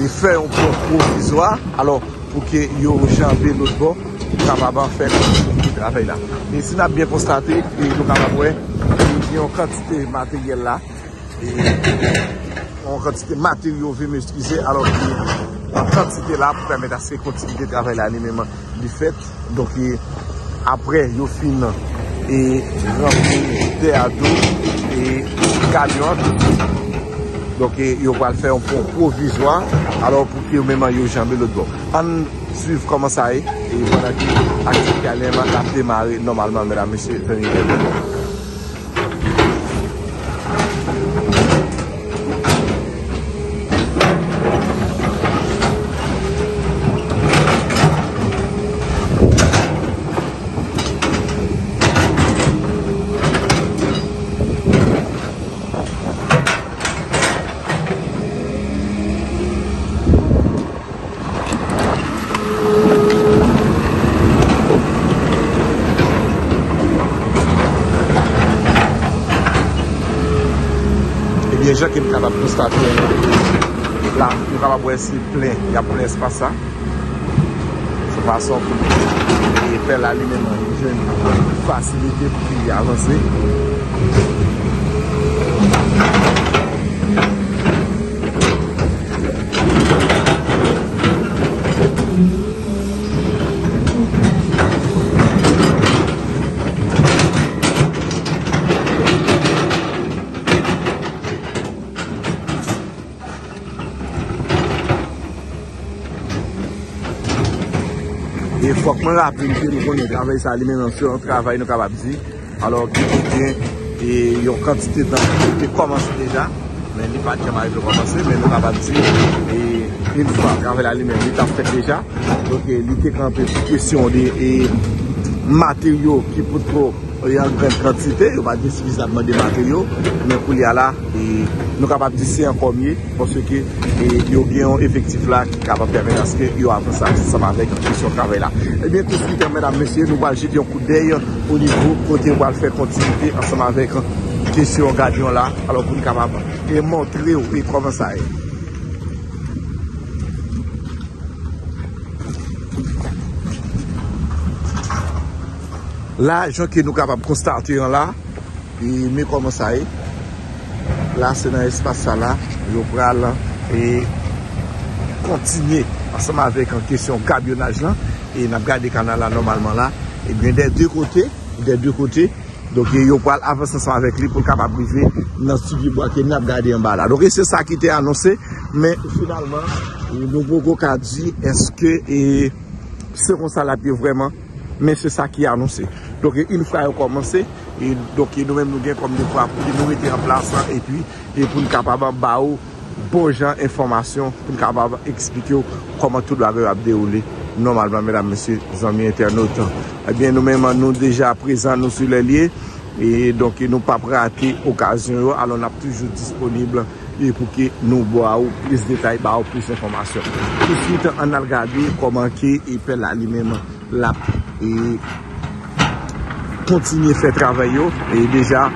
les faire un peu provisoire alors pour que yo chambé l'autre bord pour capable faire le travail là et si on a bien constaté que nous capable il y a une quantité de matériel là et une quantité de matériaux maîtrisés alors que en quantité là pour permettre à ces continuer de travailler là même du fait donc après yo fin et remplir terre d'eau et camion donc yo va faire un pont provisoire alors pour que même yo jambe l'autre bord on suit comment ça est et voilà que activité allemand a démarré normalement mesdames et messieurs. gens qui sont capables de constater là, nous sommes capables de plein, il y a plein d'espace là. De toute façon, pour faire la ligne, j'ai une facilité pour y avancer. Il faut que je me rappelle que nous avons travaillé sur l'alimentation, nous travaillons sur capacité. Alors qu'il y a une quantité de temps qui commence déjà, mais il n'y a pas de temps à commencer, mais nous avons dit, et une fois qu'on a fait l'alimentation, nous avons fait déjà. Donc il y a une question de matériaux qui peut trop en grande quantité, il n'y a pas suffisamment de matériaux, mais pour y aller, nous sommes capables de dire encore mieux parce que il y a un effectif là qui est capable de permettre à ce qu'il y ait avancé ensemble avec ce travail-là. Eh bien, tout ce qui permet, mesdames, messieurs, nous allons jeter un coup d'œil au niveau côté où on va faire continuité ensemble avec ce gardien là, alors qu'on est capable de montrer au pays comment ça est. Là, les gens qui sont capables de constater là, ils mettent comment ça est. Là, c'est dans l'espace là, je prends et continuer ensemble avec en question camionnage là et n'a regardé canal là normalement là et bien des deux côtés donc je prends avancer ensemble avec lui pour capable briser dans ce qui bois que n'a regardé en bas là. Donc c'est ça qui était annoncé mais finalement nous beaucoup qu'a dit est-ce que et seront ça là vraiment mais c'est ça qui est annoncé. Donc une fois qu'on a commencé et donc nous-mêmes nous avons comme des fois pour nous mettre en place et puis pour nous capables de bon genre information pour nous capables expliquer comment tout doit dérouler normalement mesdames messieurs amis internautes. Eh bien nous-mêmes nous déjà présents nous sur les lieux et donc nous pas rater occasion alors on est toujours disponible et pour que nous boions plus de détails plus d'informations. Tout de suite on a regardé comment qui fait la lui-même la et continuer à faire travailler et déjà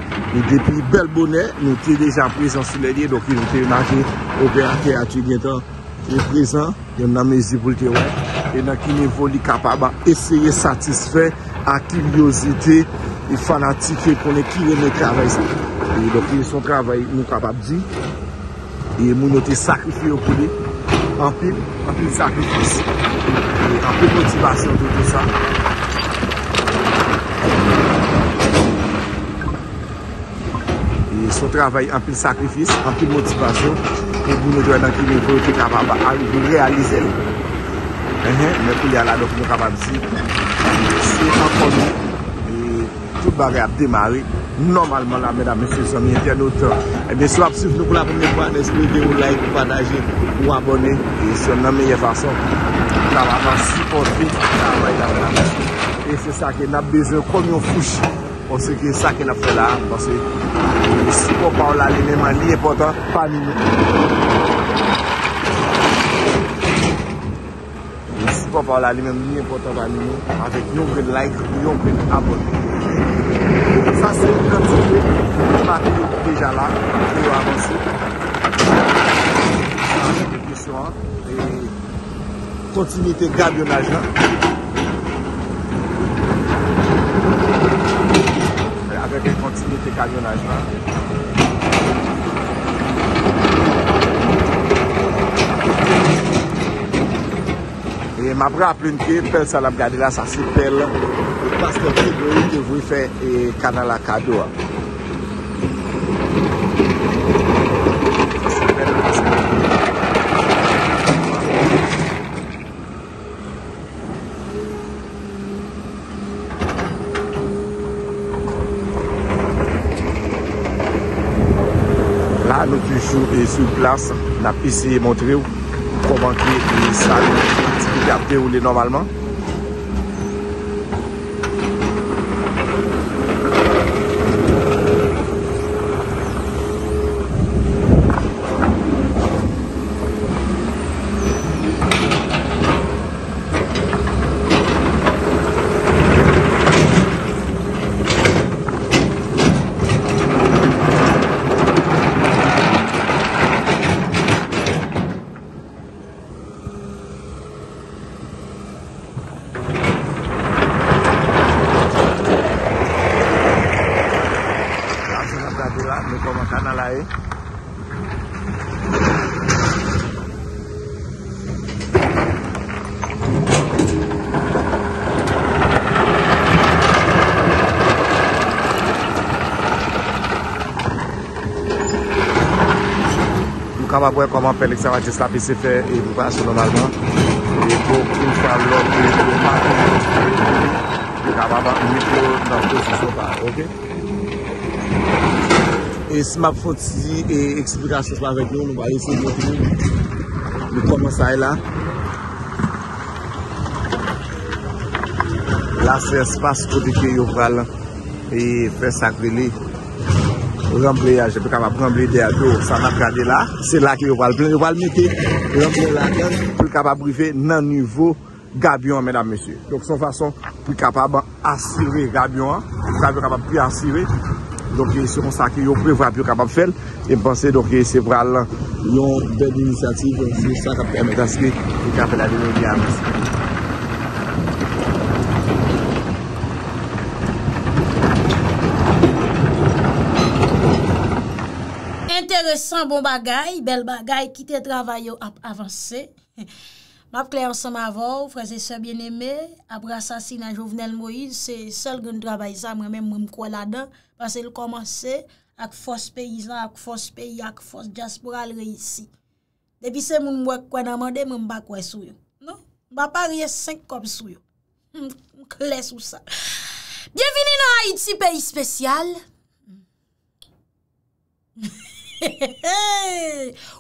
depuis bel bonheur nous sommes déjà présents sur les lieux donc nous sommes marqués opérateurs bientôt présents et on a mesure pour le terrain et dans qui niveau capable d'essayer de satisfaire la curiosité et fanatique qu'on est qui aime le travail et donc ils sont travail nous capables de dire et nous sommes sacrifiés au poulet en pile sacrifice et en pile motivation de tout ça. Son travail en plus sacrifice, en plus motivation pour nous donner dans quel niveau tu es capable de réaliser. Mais pour y aller, donc nous sommes capables de dire c'est encore mieux. Tout bagage a démarré normalement là, mesdames, messieurs, les amis internautes. Et bien, si vous suivez nous pour la première fois, n'espérez pas de like, de partager, ou abonner. Et c'est la meilleure façon de supporter le travail. Et c'est ça que nous avons besoin comme une fouche. Parce que ça qu'elle a fait là, parce que si on parle là, les mêmes alliés, pourtant, pas nous. Si on parle là, les mêmes alliés, pourtant, pas nous. Avec nous, on peut like, nous, on peut abonner. Ça, c'est une quantité de matériaux déjà là, pour avancer. Avec des questions, et continuité de gardiennage là. Avec une continuité camionnage là. Et ma bras pleine que pelle ça l'a regardé là, ça s'appelle parce que vous devez faire canal à cadeau. Nous toujours sur place, on a essayé de montrer comment ça a déroulé normalement. On va voir comment Félix Jean-Baptiste Lapisse fait et nous passons normalement. Et pour une fois l'autre, le capable de micro dans le position. Ok? Et si ma faute et explication avec nous, nous allons essayer de continuer. Nous commençons là. Là, c'est l'espace côté qui est et fait sacré. Remplayage, je peux remplir derrière tout, ça m'a regardé là, c'est là qu'il va le plein, il va le mettre, remplir la tête pour capable briver dans le niveau Gabion, mesdames, messieurs. Donc, son façon, pour capable assurer Gabion, pour capable plus assurer. Donc, c'est comme ça qu'il prévoit plus capable faire. Et penser donc que c'est vraiment une belle initiative, c'est ça qui permet d'inscrire le café la démocratie. Intéressant bon bagay, bel bagay, qui te travaille à avancer. M'a clair ensemble avant, frères et sœurs bien-aimés, après assassinat Jovenel Moïse, c'est seul grand travail ça moi-même moi crois là-dedans parce qu'il commençait avec force paysan, avec force pays, avec force diaspora réussi. Depuis c'est moun moi quoi demander moi pas quoi sou yo. Non, m'a pas rien 5 cop sou yo. Clair sous ça. Bienvenue dans Haïti pays spécial.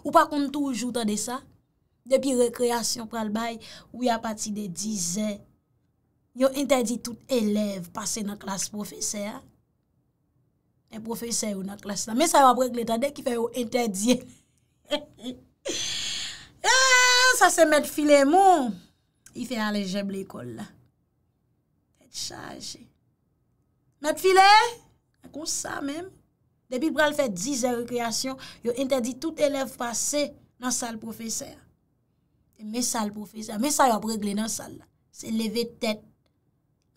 Ou pas qu'on toujours tande ça depuis récréation pral bail ou à partir de 10 ans yo interdit tout élève passer dans classe professeur un professeur ou dans classe là mais ça va régler tande qui fait interdit ça c'est mettre Philémon il fait aller j'aime l'école là tête chargée mettre filet comme ça même. Depuis qu'il fait 10 heures de récréation, il interdit tout élève passer dans la salle professeur. Mais salle professeur, mais ça, il a réglé dans la salle. C'est lever tête,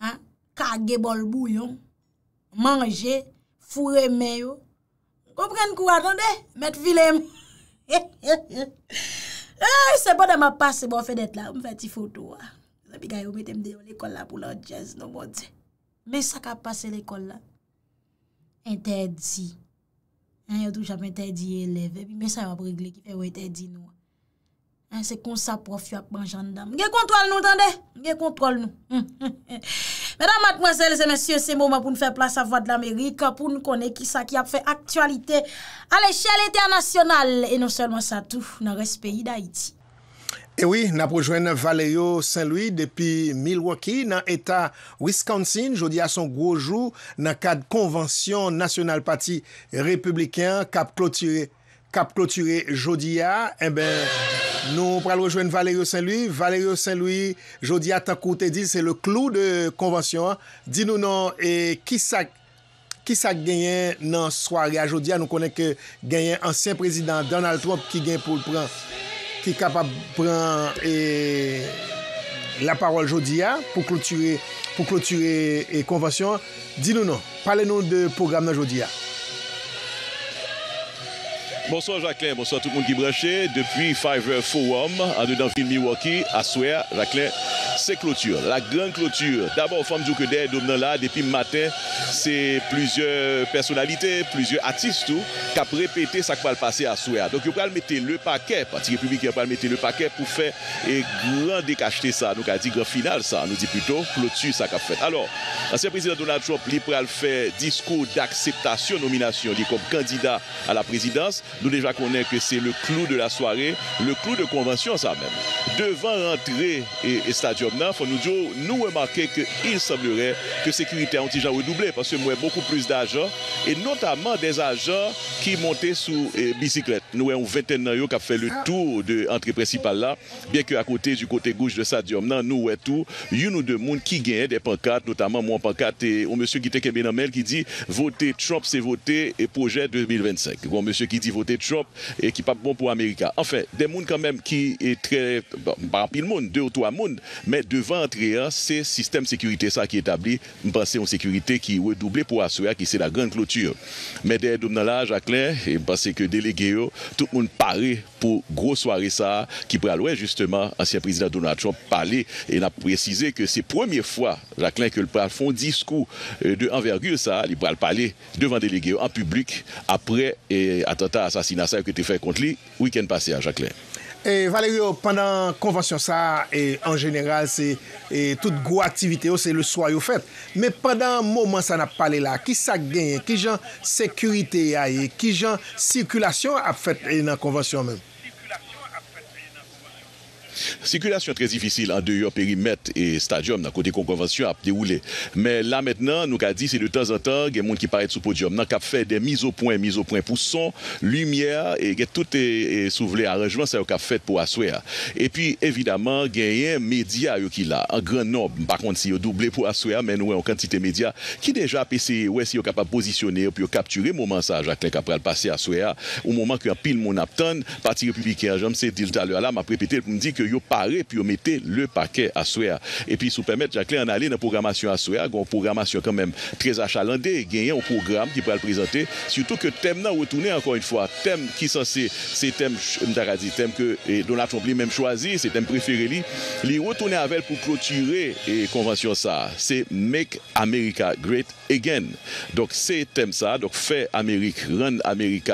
hein? Kage bol bouillon, manger, fourrer main. Vous comprenez quoi, attendez? Mettre filet. C'est pas de ma passe, c'est bon, fait d'être là. Je fais des photos. Je vais l'école là pour l'autre jazz, non, bon Dieu. Mais ça qui a passé l'école là. Interdit. Hein, tout jamais interdit élève et puis mais ça va régler qui fait interdit nous. Hein, c'est comme ça prof y a mangé dedans. Gè contrôle nous tendez, gè contrôle nous. Mesdames, mademoiselles et messieurs, c'est moment pour nous faire place à Voix de l'Amérique pour nous connaître qui ça qui a fait actualité à l'échelle internationale et non seulement ça tout dans le pays d'Haïti. Et oui, nous avons rejoint Valerio Saint-Louis depuis Milwaukee, dans l'État Wisconsin. Jeudi à son gros jour, dans le cadre de la Convention nationale parti républicain, cap clôturé jeudi à. Eh ben, nous allons rejoindre Valerio Saint-Louis. Valerio Saint-Louis, jeudi à Takou, te dit, c'est le clou de convention. Dis-nous non, et qui ça gagné dans la soirée à jeudi à? Nous connaissons que gagné ancien président Donald Trump qui gagne pour le prendre. Qui est capable de prendre la parole aujourd'hui pour clôturer la convention. Dis-nous non, parlez-nous de programme aujourd'hui. Bonsoir Jacqueline, bonsoir tout le monde qui branché. Depuis Fiverr Forum, en dedans de Milwaukee, à Swear, Jacqueline, c'est clôture. La grande clôture. D'abord, Femme Djoukede, Domnan là, depuis le matin, c'est plusieurs personnalités, plusieurs artistes tout, qui ont répété ça qui va le passer à Swear. Donc, ils vont mettre le paquet, Parti républicain va mettre le paquet pour faire et grand décacheté ça. Nous, on dit grand final ça, nous dit plutôt clôture ça qu'a fait. Alors, l'ancien président Donald Trump, il va faire discours d'acceptation, nomination, il est comme candidat à la présidence. Nous déjà connaissons que c'est le clou de la soirée, le clou de convention ça même. Devant l'entrée et stadium, nous remarquons qu'il semblerait que sécurité a un petit genre redoublé parce que nous avons beaucoup plus d'agents et notamment des agents qui montaient sous bicyclette. Nous avons une vingtaine d'agents qui ont fait le tour de l'entrée principale là, bien qu'à côté du côté gauche de stadium, nous avons tout, une ou deux monde qui gagnent des pancartes, notamment mon pancarte et au monsieur qui était Kebenamel qui dit voter Trump c'est voter et projet 2025. Bon monsieur qui dit voter Trump et qui n'est pas bon pour l'Amérique. Enfin, des gens quand même qui est très, bon, pas pile monde, deux ou trois monde, Mais devant entrer, c'est le système de sécurité ça qui est établi. Nous pensons une sécurité qui est redoublée pour assurer que c'est la grande clôture. Mais dès là, Jacqueline, je pense que délégué, tout le monde paraît pour grosse soirée ça, qui pourrait aller justement, ancien président Donald Trump parler et n'a précisé que c'est la première fois, Jacqueline, que le pral font discours de envergure ça, il pourrait parler devant délégué en public après attentat, assassinat ça que tu fait contre lui, week-end passé à Jacqueline. Et Valerio, pendant la convention, ça, et en général, c'est toute gros activité, c'est le soir au fait. Mais pendant un moment, ça n'a pas parlé là. Qui ça gagne? Qui genre sécurité? Qui genre circulation a fait dans la convention même? Circulation très difficile en dehors périmètre et stadium, dans le côté convention a déroulé. Mais là maintenant, nous avons dit c'est de temps en temps, il y a des gens qui paraissent sur le podium, qui ont fait des mises au point pour son, lumière, et tout est soulevé, arrangement, c'est ce qu'on a fait pour assurer. Et puis, évidemment, il y a des médias qui là, en grand nombre, par contre, si ils ont doublé pour assurer, mais nous avons une quantité de médias qui déjà PC, ouais, si ils sont capables de positionner, puis capturer le moment, ça, Jacqueline, après le passer à assurer, au moment que pile mon apton, parti républicain, j'aime c'est dit tout à l'heure là, m'a répété pour me dire que yo paré puis yo mettez le paquet à Souya. Et puis, si vous permettez, Jacqueline, en aller dans la programmation à Souya, une programmation quand même très achalandée, gagner un programme qui pourra le présenter, surtout que thème là, retourner encore une fois, thème qui est censé, c'est thème que Donald Trump lui-même choisi, c'est thème préféré, lui retourner avec pour clôturer et convention ça, c'est Make America Great Again. Donc, c'est thème ça, donc fait Amérique, rendre Amérique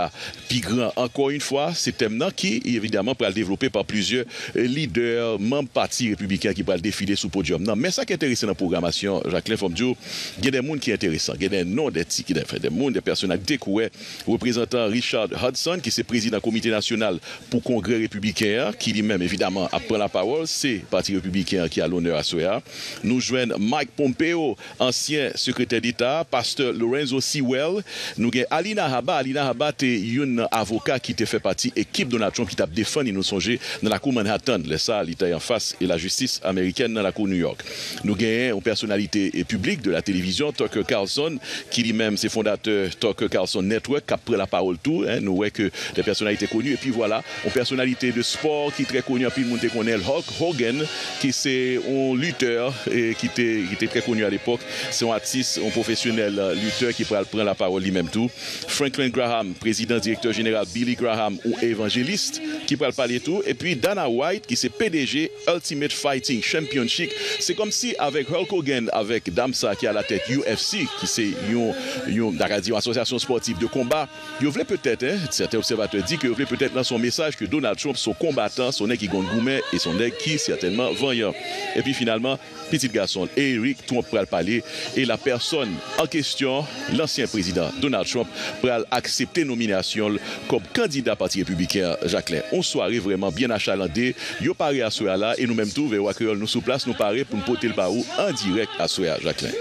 plus grand encore une fois, c'est thème là qui, évidemment, pourra le développer par plusieurs leader, membre parti républicain qui va défiler sous podium. Non, mais ça qui est intéressant dans la programmation, Jacqueline Fomdio, il y a des gens qui sont intéressants. Il y a des noms des tics, des gens, des personnalités qui sont représentant Richard Hudson, qui est président du comité national pour le congrès républicain, qui lui-même, évidemment, après la parole, c'est le parti républicain qui a l'honneur à soi. Nous joignons Mike Pompeo, ancien secrétaire d'État, pasteur Lorenzo Sewell. Nous avons Alina Habba. Alina Habba, c'est une avocat qui fait partie de l'équipe Donald Trump qui t'a défendu, nous songez, dans la Cour Manhattan. Les salles, l'Italie en face et la justice américaine dans la cour New York. Nous gagnons aux personnalités publiques de la télévision, Tucker Carlson, qui lui-même, c'est fondateur Tucker Carlson Network, qui a pris la parole tout. Hein, nous voyons que des personnalités connues. Et puis voilà, aux personnalités de sport qui est très connue, puis le monde connaît Hulk Hogan, qui c'est un lutteur et qui était très connu à l'époque. C'est un artiste, un professionnel lutteur qui prend la parole lui-même tout. Franklin Graham, président directeur général Billy Graham, ou évangéliste, qui prend le parler tout. Et puis Dana White, qui c'est PDG Ultimate Fighting Championship. C'est comme si avec Hulk Hogan, avec Damsa qui a la tête UFC, qui c'est une association sportive de combat, il voulait peut-être, certains observateurs disent qu'il voulait peut-être dans son message que Donald Trump, son combattant, son nez qui gagne gourmet et son nez qui certainement vaillant. Et puis finalement, petit garçon, Eric Trump pral parler et la personne en question, l'ancien président Donald Trump, pral accepter nomination comme candidat parti républicain, Jacqueline. On soirée vraiment bien achalandée. Yo paré à Soya là et nous-mêmes tous, nous sous place, nous paré pour nous porter le barou en direct à Soya, Jacqueline.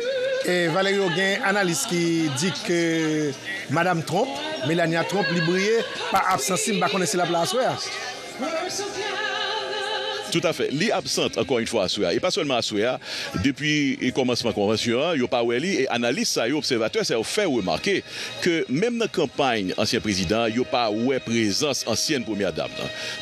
Et Valérie Oguin, analyste qui dit que Madame Trump, Mélania Trump, libriée par absence, ne connaissait la place à Soya. Tout à fait. Li absente encore une fois à Souya. Et pas seulement à Souya. Depuis le commencement de la convention, il n'y a pas et analyste, ça, observateur, ça a fait remarquer que même dans la campagne, ancien président, il n'y a pas de présence ancienne première dame.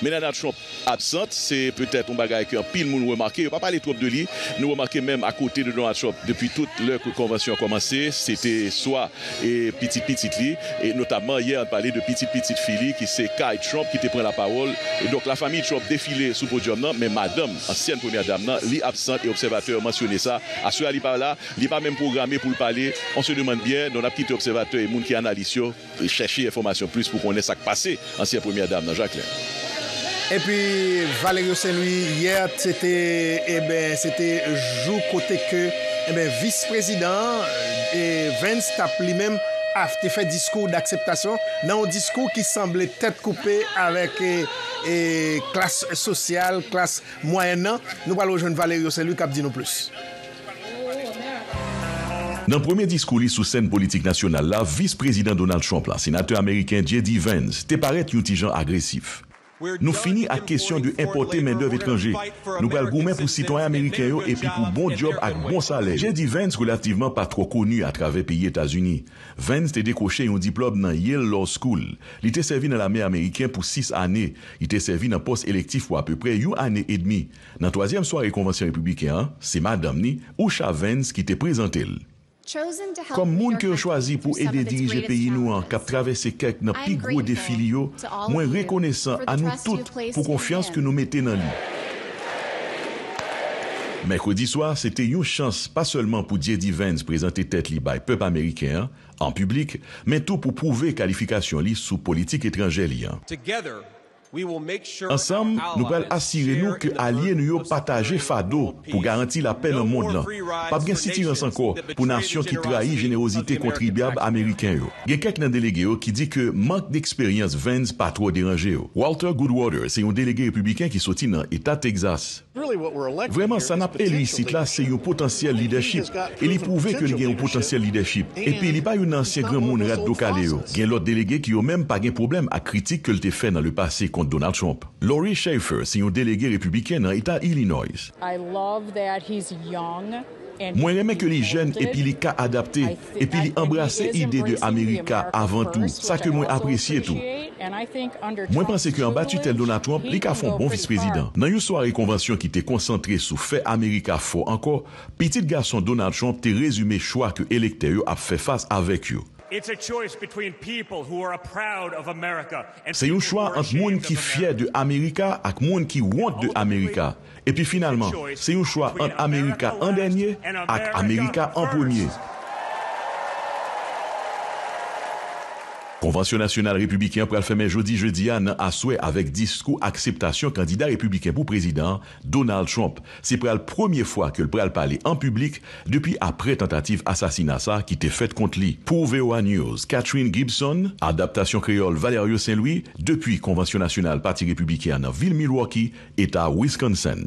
Mais Mélania Trump absente, c'est peut-être un bagage qu'un pile monde remarqué. Il n'y a pas parlé trop de lui. Nous remarquons même à côté de Donald Trump, depuis toute l'heure que la convention a commencé, c'était soit et petite li. Et notamment hier, on parlait de petite fille qui c'est Kai Trump qui te prend la parole. Et donc la famille Trump défilait sous le podium. Mais madame, ancienne première dame, li absente et observateur mentionné ça. À ce li par là, li pas même programmé pour le parler. On se demande bien, dans la petite observateur et monde qui analyse, chercher information plus pour qu'on ait ça qui passé, ancienne première dame, Jacqueline. Et puis, Valerio Saint-Louis, hier, c'était jour côté que vice-président et Vance tape lui-même a fait discours d'acceptation dans un discours qui semblait tête coupée avec classe sociale, classe moyenne. Nous allons rejoindre Valerio Saint-Louis qui a dit nous plus. Dans le premier discours sous scène politique nationale, le vice-président Donald Trump, le sénateur américain J.D. Vance, te paraît un petit genre agressif. Nous finissons à question de importer main-d'œuvre étrangère. Nous allons gourmet pour citoyens américains et puis pour bon job avec bon salaire. J.D. Vance relativement pas trop connu à travers pays États-Unis. Vance a décroché un diplôme dans Yale Law School. Il était servi dans l'armée américaine pour 6 années. Il était servi dans poste électif pour à peu près 1 année et demie. Dans la troisième soirée convention républicaine, c'est madame ni Usha Vance qui était présentée. Comme monde que choisi pour aider diriger pays nous qui a traversé quelques nos plus gros défis, moi reconnaissant à nous toutes pour confiance que nous mettons dans lui. Mercredi soir, c'était une chance pas seulement pour J.D. Vance présenter tête li by peuple américain en public, mais tout pour prouver qualification li sous politique étrangère li. Ensemble, nous allons assurer nous que alliés nous partagent fado pour garantir la paix dans le monde. Pas de soutirance encore pour nation qui trahit générosité contribuable américain. Il y a quelqu'un délégué qui dit que manque d'expérience Vance pas trop dérangé. Walter Goodwater, c'est un délégué républicain qui sortit dans l'État Texas. Vraiment, ça n'a pas élicite là, c'est un potentiel leadership. Et il prouve que il y a un potentiel leadership. Et puis, il n'y a pas un ancien grand monde rat d'Ocaleo. Il y a l'autre délégué qui n'a même pas de problème à critique que le fait dans le passé contre Donald Trump. Lori Schaefer, c'est un délégué républicain dans l'État Illinois. Moi, j'aime que les jeunes et puis les cas adaptés et puis les embrasser l'idée de l'Amérique avant tout. Ça que moi apprécier tout. Moi, pense qu'en bas tutelle Donald Trump, les cas font bon vice-président. Dans une soirée convention qui était concentrée sur fait America fort encore, petit garçon Donald Trump t'a résumé choix que l'électeur a fait face avec eux. C'est un choix entre monde qui fier de l'Amérique et monde qui honte de l'Amérique. Et puis finalement, c'est un choix entre l'Amérique en dernier et l'Amérique en premier. Convention nationale républicaine pour le faire jeudi à souhait avec discours acceptation candidat républicain pour président Donald Trump. C'est pour la première fois que le pral parler en public depuis après tentative assassinat ça qui était faite contre lui. Pour VOA News, Catherine Gibson, adaptation créole Valerio Saint-Louis, depuis Convention nationale Parti républicain dans ville Milwaukee, État Wisconsin.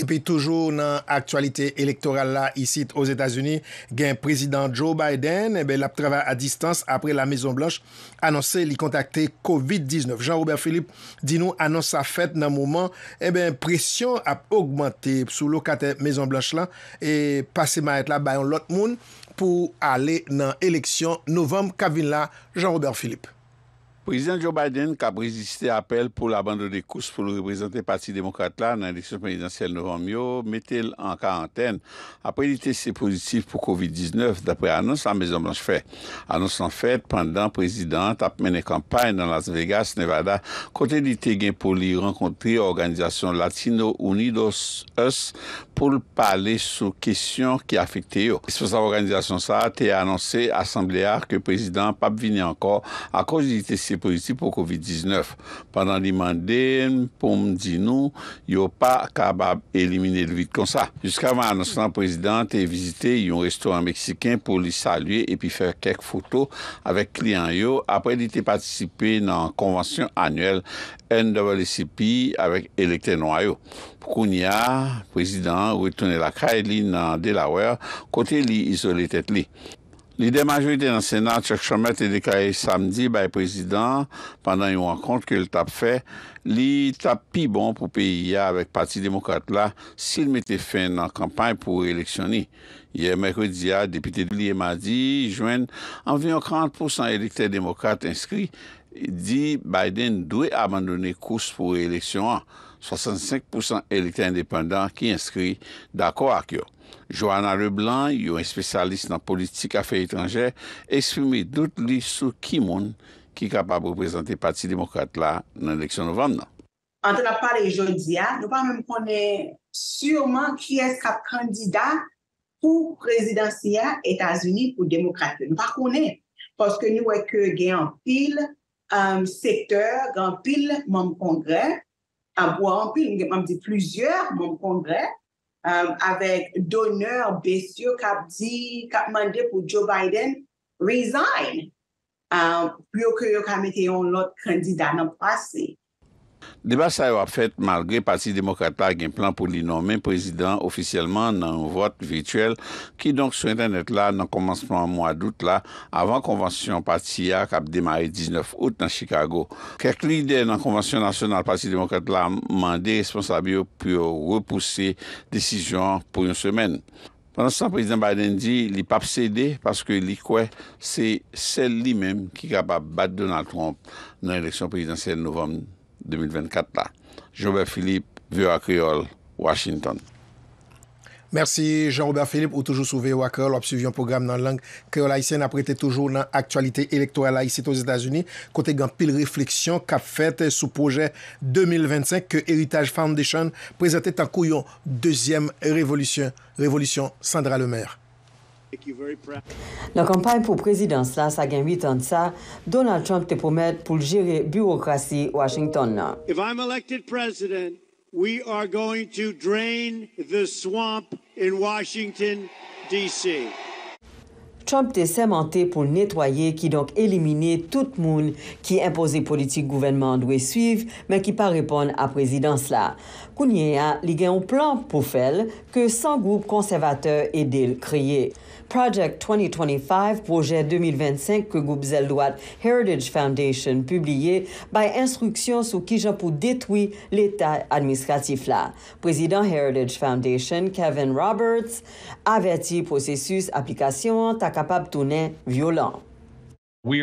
Et puis toujours dans l'actualité électorale là, ici aux États-Unis, le président Joe Biden l'a travaillé à distance après la Maison-Blanche annoncé qu'il contactait COVID-19. Jean-Robert Philippe dit nous annonce sa fête dans le moment, pression a augmenté sous le locataire Maison-Blanche là et passer maître là, bayon l'autre monde pour aller dans l'élection novembre qui vient là, Jean-Robert Philippe. Le président Joe Biden qui a résisté à l'appel pour l'abandon des courses pour le représenter le Parti démocrate là dans l'élection présidentielle novembre, met-il en quarantaine après il était testé positif pour COVID-19 d'après annonce la Maison-Blanche fait. Annonce en fait pendant le président a mené campagne dans Las Vegas, Nevada, côté il était gain pour lui rencontrer l'organisation Latino Unidos US pour parler sur questions qui affectaient eux. C'est pour cette organisation ça a annoncé à l'Assemblée que le président pas venir encore à cause du testé positif pour COVID-19. Pendant les mandats, pour me dire nous, il n'y a pas capable d'éliminer le vide comme ça. Jusqu'à maintenant, le président a visité un restaurant mexicain pour le saluer et puis faire quelques photos avec clients. Après, il a participé dans la convention annuelle NAACP avec électeurs noirs. Pour qu'on y a, le président retourne la caille dans Delaware, côté lui, isolé tête lui. L'idée majorité dans le Sénat, Chuck Schumer a déclaré samedi par le président pendant une rencontre que le TAP fait, il tape plus bon pour le pays avec le Parti démocrate là s'il mettait fin à la campagne pour électionner. Hier mercredi, le député de l'IE m'a dit joindre environ 40% d'électeurs démocrates inscrits. Dit Biden doit abandonner course pour l'élection. 65% électeurs indépendants qui inscrits d'accord avec eux. Johanna Leblanc, un spécialiste en politique affaires étrangères, exprimé d'autres lits sur qui monde qui est capable de représenter le Parti démocrate là dans l'élection de novembre. En tout cas, aujourd'hui, nous pas même connaître sûrement qui est candidat pour présidentiel États-Unis pour démocrate. Nous pas connaître parce que nous est que gain pile secteur, gain pile membre congrès, avoir en pile plusieurs membres congrès. Avec donneur Bessieux qui a dit, qui a demandé pour Joe Biden resign, pour que yo mette un autre candidat dans le passé. Débat ça a fait malgré parti démocrate a un plan pour lui nommer président officiellement dans un vote virtuel qui donc sur internet là dans commencement mois d'août là avant convention parti a démarré 19 août dans Chicago. Quelques leaders dans convention nationale parti démocrate là mandé responsable pour repousser décision pour une semaine. Pendant ce temps, le président Biden dit qu'il n'est pas cédé parce que c'est celle lui-même qui est capable de battre Donald Trump dans l'élection présidentielle de novembre 2024. Jean-Robert Philippe, VOA Creole, Washington. Merci Jean-Robert Philippe, ou toujours sur VOA Creole, ou suivi un programme dans la langue créole haïtienne, après toujours dans l'actualité électorale haïtienne aux États-Unis, côté grand pile réflexion qu'a faite sous projet 2025 que Heritage Foundation présentait en couillon deuxième révolution Sandra Lemaire. La campagne pour présidence là, ça gagne 8 ans de ça. Donald Trump te promet pour gérer bureaucratie Washington. If I'm elected president, we are going to drain the swamp in Washington, D.C. Trump est sémenté pour nettoyer, qui donc éliminer tout le monde qui impose politique gouvernement doit suivre, mais qui pas répondre à présidence là. Kounia, il y a un plan pour faire que 100 groupes conservateurs aident le créer. Project 2025, projet 2025 que groupe zèle droite Heritage Foundation publié par instruction sur qui j'en pour détruire l'état administratif là. Président Heritage Foundation Kevin Roberts avertit processus application ta capable tourner violent. Nous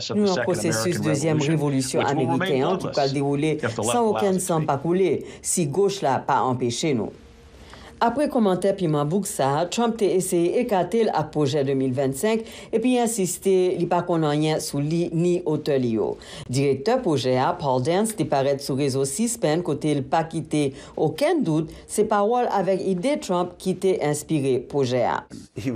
sommes en processus deuxième révolution américaine qui va dérouler sans aucun sang pas couler si gauche là pas empêcher nous. Après commentaire piment Bouksa, Trump a essayé d'écarter le projet 2025 et puis insisté li pa konn rien sou li ni auteur li yo. Directeur projet Paul Dance paraît sur réseau C-SPAN côté il pas quitté aucun doute ses paroles avec idée Trump qui était inspiré projet. Il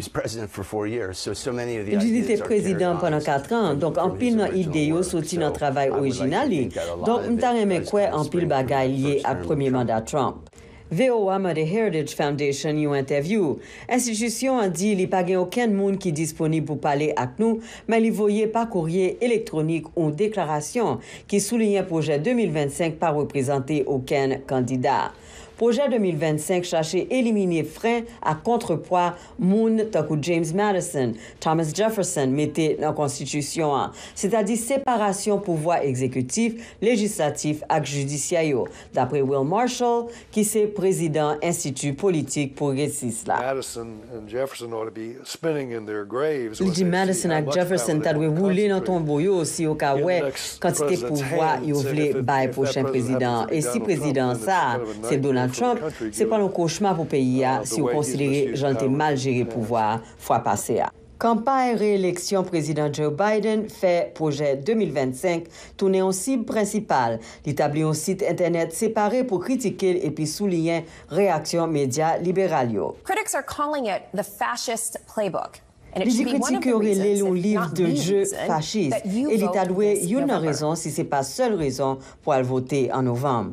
était président pendant 4 ans donc en pile dans idée yo sorti dans travail original donc on t'a remet quoi en pile bagaille lié à premier mandat Trump. VOA m'a de Heritage Foundation yon interview. Institution a dit li pa gen aucun monde qui disponible pour parler avec nous, mais li voyait par courrier électronique ou déclaration qui soulignait projet 2025 pas représenté aucun candidat. Projet 2025 cherchait éliminer frein à contrepoids moun takou James Madison, Thomas Jefferson mettait dans constitution, c'est-à-dire séparation pouvoir exécutif, législatif et judiciaire. D'après Will Marshall, qui est président institut politique progressiste là. Il dit Madison et Jefferson t'as dû rouler dans ton boyau aussi au cas où quantité pouvoir ils voulaient bailler prochain président et si président ça c'est Donald Trump, c'est pas un cauchemar pour pays si vous considérez gentil mal géré pouvoir fois passé. Campagne réélection président Joe Biden fait projet 2025 tourner en cible principale. L'établit un site internet séparé pour critiquer et puis souligner réaction médias libéraux. Critics are calling it the fascist playbook. Les critiques auraient un livre de jeu fasciste et l'État doué une raison si c'est pas seule raison pour aller voter en novembre.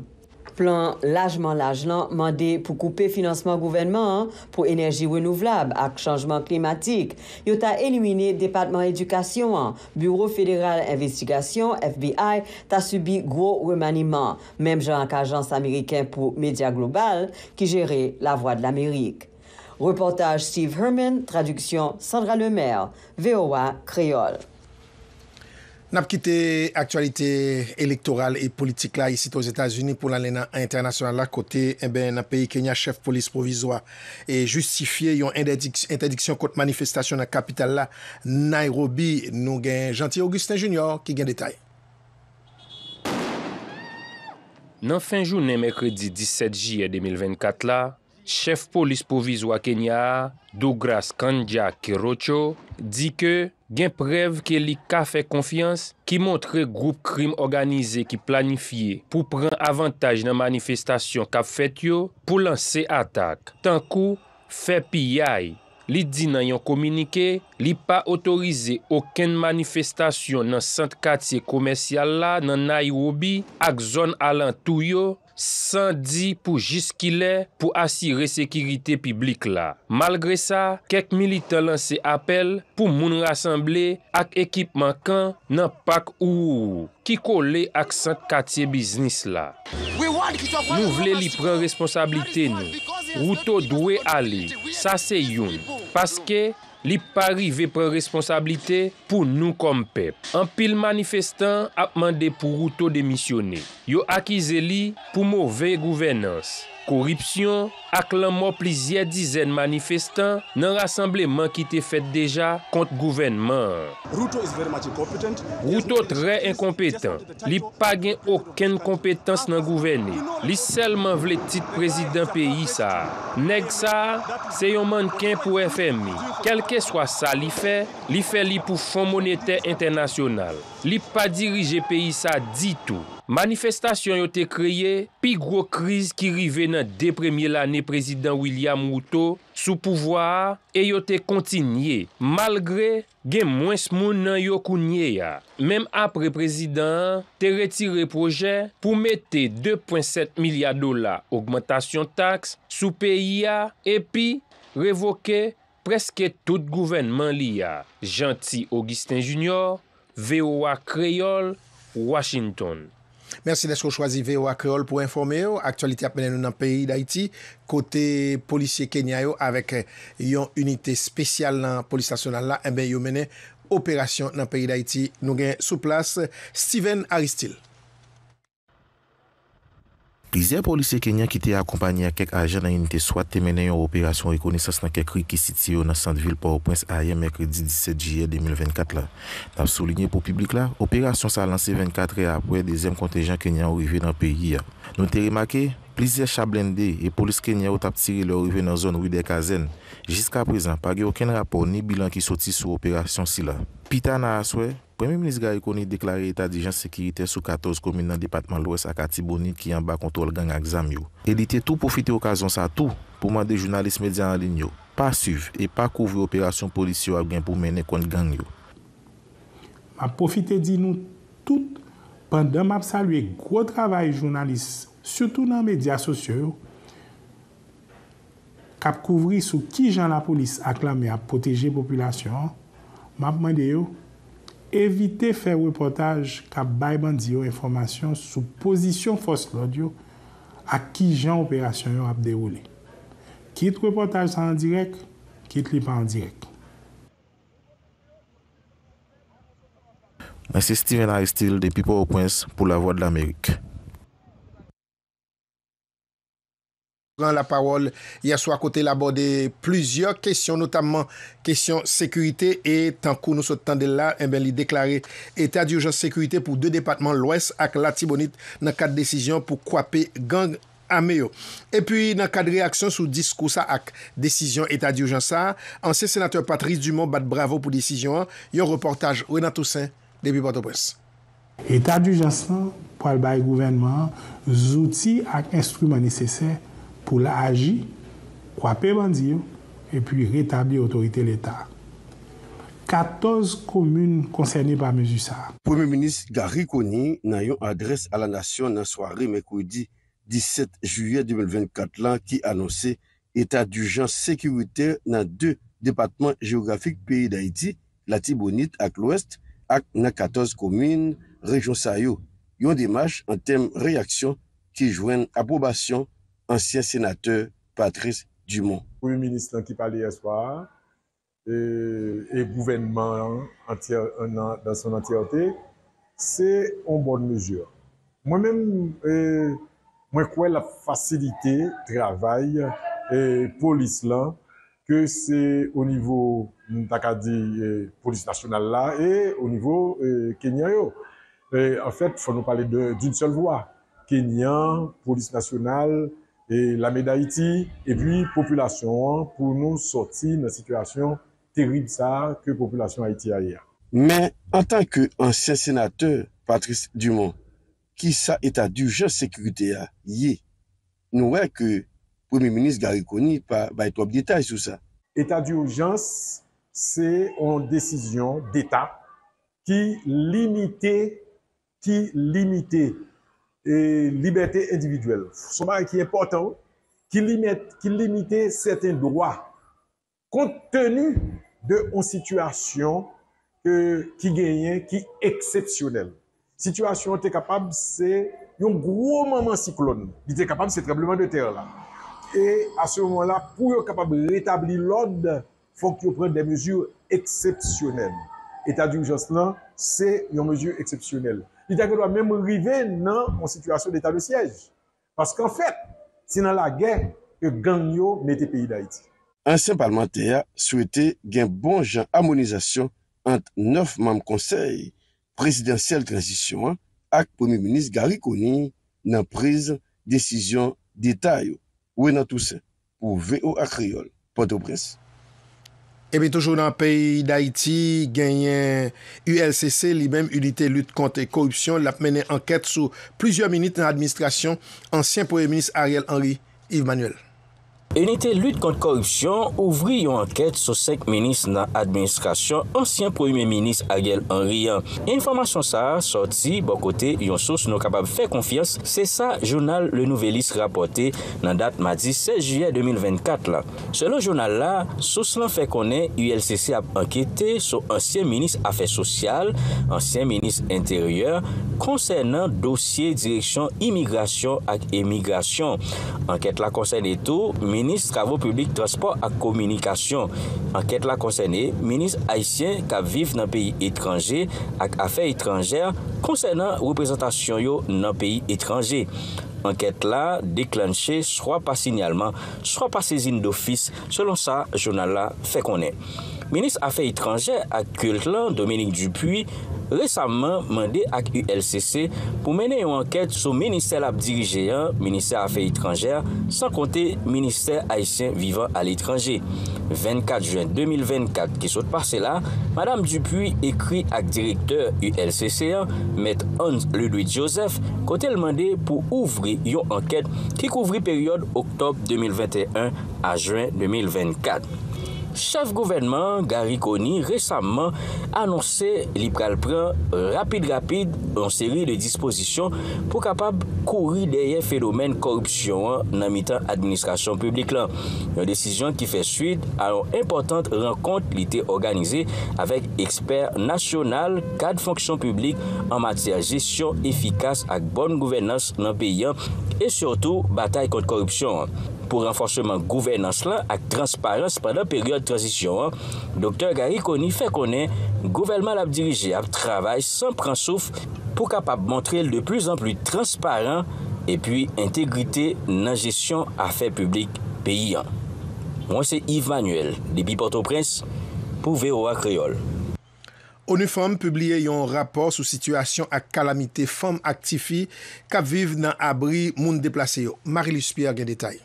Plan largement mandé pour couper financement gouvernement pour énergie renouvelable avec changement climatique. Yo ta éliminé département éducation, bureau fédéral investigation FBI ta subi gros remaniement, même genre qu'agence américaine pour médias global qui gérait la voix de l'Amérique. Reportage Steve Herman, traduction Sandra Lemaire, VOA Créole. N'a pas quitté l'actualité électorale et politique là ici aux États-Unis pour l'Alina internationale là côté dans pays Kenya chef police provisoire et justifié une interdiction contre manifestation dans la capitale là Nairobi nous gagne Gentil Augustin Junior qui gagne détail. Dans fin journée mercredi 17 juillet 2024 là chef police provisoire Kenya Douglas Kanja Kirocho dit que gen preuve que li ka fait confiance qui montre groupe crime organisé qui planifié pour prendre avantage dans manifestation qu'a fait yo pour lancer attaque. Tant coup fait pillage. Li dit nan yon communiqué, li pa autorisé aucune manifestation dans centre quartier commercial là dans Nairobi ak zone alentour yo 110 pour jusqu'il pour assurer sécurité publique là. Malgré ça, quelques militants lancent appel pour moun rassembler avec équipement camp dans parc ou qui collé avec centre quartier business là. Nous voulons li prendre responsabilité nous. Ruto doit aller, ça c'est youn parce que li pa rive pren responsabilité pour nous comme peuple. En pile manifestant a demandé pour Ruto démissionner. Yo accusé li pour mauvaise gouvernance, corruption, ak la mort plusieurs dizaines manifestants dans rassemblement qui était fait déjà contre gouvernement. Ruto très incompétent. Li pa gen aucune compétence dans gouverner. Li seulement vle titre président pays ça. Nèg ça, c'est un mannequin pour FMI. Quel que soit ça li fait li pour Fonds monétaire international. Li pa diriger pays ça du tout. Manifestation yo te créé pi gros crise qui rive dans deux premières années président William Ruto sous pouvoir et yo te continué malgré gen moins moun nan yo kounye ya. Même après président te retiré projet pour mettre 2,7 milliards $ augmentation taxe sous pays et puis révoquer presque tout gouvernement liya. Gentil Augustin Junior, VOA Creole, Washington. Merci d'être choisi VOA Creole pour informer. Actualité appeler nous dans le pays d'Haïti. Côté policier Kenya avec une unité spéciale dans la police nationale là, ils mènent opération dans le pays d'Haïti. Nous avons sous place Steven Aristide. Plusieurs policiers kenyans qui étaient accompagnés à quelques agents dans l'unité SWAT mené une opération reconnaissance dans quelques rues qui se situent dans le centre-ville Port-au-Prince hier mercredi 17 juillet 2024. Nous souligné pour le public, l'opération s'est lancée 24 heures après le deuxième contingent kenyan arrivé dans le pays. Nous avons remarqué plusieurs chars blindés et police kenyan ont tiré leur arrivée dans la zone rue des Kazennes. Jusqu'à présent, pas aucun rapport ni bilan qui sorti sur l'opération si là. Pitana Aswe, Premier ministre Garry Conille déclaré état d'urgence sécuritaire sur 14 communes dans le département de l'Ouest à Katibonite qui en bas contrôle gang Axamio. Il était tout profiter occasion ça tout pour demander journalistes médias en ligne pas suivre et pas couvrir opération policière pour mener contre gang yo. M'a profiter dit nous tout pendant m'a saluer gros travail journalistes surtout dans les médias sociaux cap couvrir sous qui gens la police acclamé à protéger population. M'a demandé yo éviter faire reportage cap bay bandi yo information sous position force l'audio à qui genre opération yo a déroulé. Quitte reportage en direct, quitte li pas en direct. Merci Steven Aristide depuis Port-au-Prince pour la Voix de l'Amérique. Prend la parole hier soir côté l'aborder plusieurs questions notamment question sécurité et tant que nous sommes de là et il déclaré état d'urgence sécurité pour deux départements l'Ouest avec la Tibonite dans quatre décisions pour couper gang Ameo. Et puis, dans le cadre de réaction sur le discours à décision état d'urgence, ancien sénateur Patrice Dumont bat bravo pour décision. Il y a un reportage Renan Toussaint, depuis Port-au-Prince. État d'urgence pour le gouvernement, les outils et instruments nécessaires pour l'agir, couper bandits et puis rétablir l'autorité de l'État. 14 communes concernées par mesure ça. Premier ministre Garry Conille n'a eu adresse à la nation dans la soirée mercredi 17 juillet 2024 là, qui annonçait état d'urgence sécuritaire dans deux départements géographiques pays d'Haïti, la Tibonite à l'Ouest, et dans 14 communes région Sayo. Une démarche en termes réaction qui joignent approbation ancien sénateur Patrice Dumont. Le Premier ministre qui parlait hier soir et le gouvernement dans son entièreté, c'est une bonne mesure. Moi-même, moi, quoi la facilité travail et police là, que c'est au niveau de police nationale là et au niveau Kenya. En fait, il faut nous parler d'une seule voix. Kenya, police nationale, et la Médaïti, et puis population, pour nous sortir de la situation terrible ça que la population Haïti a hier. Mais en tant qu'ancien sénateur, Patrice Dumont, qui ça état d'urgence sécurité a yé, nous voyons que le Premier ministre Garry Conille n'a pas trop de détails sur ça. État d'urgence, c'est une décision d'État qui limitait et liberté individuelle. Ce qui est important, qui limite certains droits, compte tenu de une situation qui gagne, qui est exceptionnelle. Situation qui est capable, c'est un gros moment cyclone. Il était capable, c'est tremblement de terre là. Et à ce moment-là, pour être capable de rétablir l'ordre, il faut qu'il prenne des mesures exceptionnelles. État d'urgence là, c'est une mesure exceptionnelle. Il doit même arriver dans une situation d'état de siège. Parce qu'en fait, c'est dans la guerre que Gagnon met le pays d'Haïti. Ancien parlementaire souhaitait un bon genre harmonisation entre 9 membres conseil présidentiel transition avec le Premier ministre Garry Conille dans la prise décision d'État. Renan Toussaint pour VOA Creole, Port-au-Prince. Et bien toujours dans le pays d'Haïti, gagnant ULCC, lui-même unité lutte contre la corruption, l'a mené enquête sur plusieurs ministres dans l'administration, ancien Premier ministre Ariel Henry, Yves Manuel. Unité lutte contre corruption ouvrit une enquête sur 5 ministres dans l'administration, ancien Premier ministre Ariel Henry. Information ça sorti bon côté une source nous capable faire confiance, c'est ça journal Le Nouvelliste rapporté dans date mardi 16 juillet 2024 là. Selon journal là, source là fait connaître ULCC a enquêté sur ancien ministre affaires sociales, ancien ministre intérieur concernant dossier direction immigration et émigration. Enquête là concerne tout ministre Travaux publics, Transport et Communication. Enquête la concernée, ministre haïtien qui vivent dans le pays étranger et affaires étrangères concernant représentation dans le pays étranger. Enquête là déclenchée soit par signalement, soit par saisine d'office, selon ça, journal là fait connaître. Ministre Affaires étrangères et Culte, Dominique Dupuis, récemment demandé à ULCC pour mener une enquête sur le ministère dirigé, ministère Affaires étrangères, sans compter ministère haïtien vivant à l'étranger. 24 juin 2024, qui saute passé là, Madame Dupuis écrit à directeur ULCC, M. Hans-Ludwig Joseph, côté demandé pour ouvrir une enquête qui couvre période octobre 2021 à juin 2024. Chef gouvernement Garry Conille récemment annoncé qu'il pral prend rapide une série de dispositions pour capable courir derrière phénomène corruption dans mitan administration publique là. Une décision qui fait suite à une importante rencontre qui était organisée avec experts nationaux cadre fonction publique en matière de gestion efficace et bonne gouvernance dans le pays et surtout bataille contre corruption. Pour renforcement gouvernance là et transparence pendant période de transition, Dr Garry Conille fait connaître gouvernement l'a dirigé à travail sans prendre souffle pour capable montrer de plus en plus transparent et puis intégrité dans la gestion affaires publiques pays. Moi c'est Yves Manuel depuis Port-au-Prince pour VOA Creole. ONU Femmes publié un rapport sur situation à calamité femmes activistes qui vivent dans abri monde déplacé. Marie-Luce Pierre gagne détail.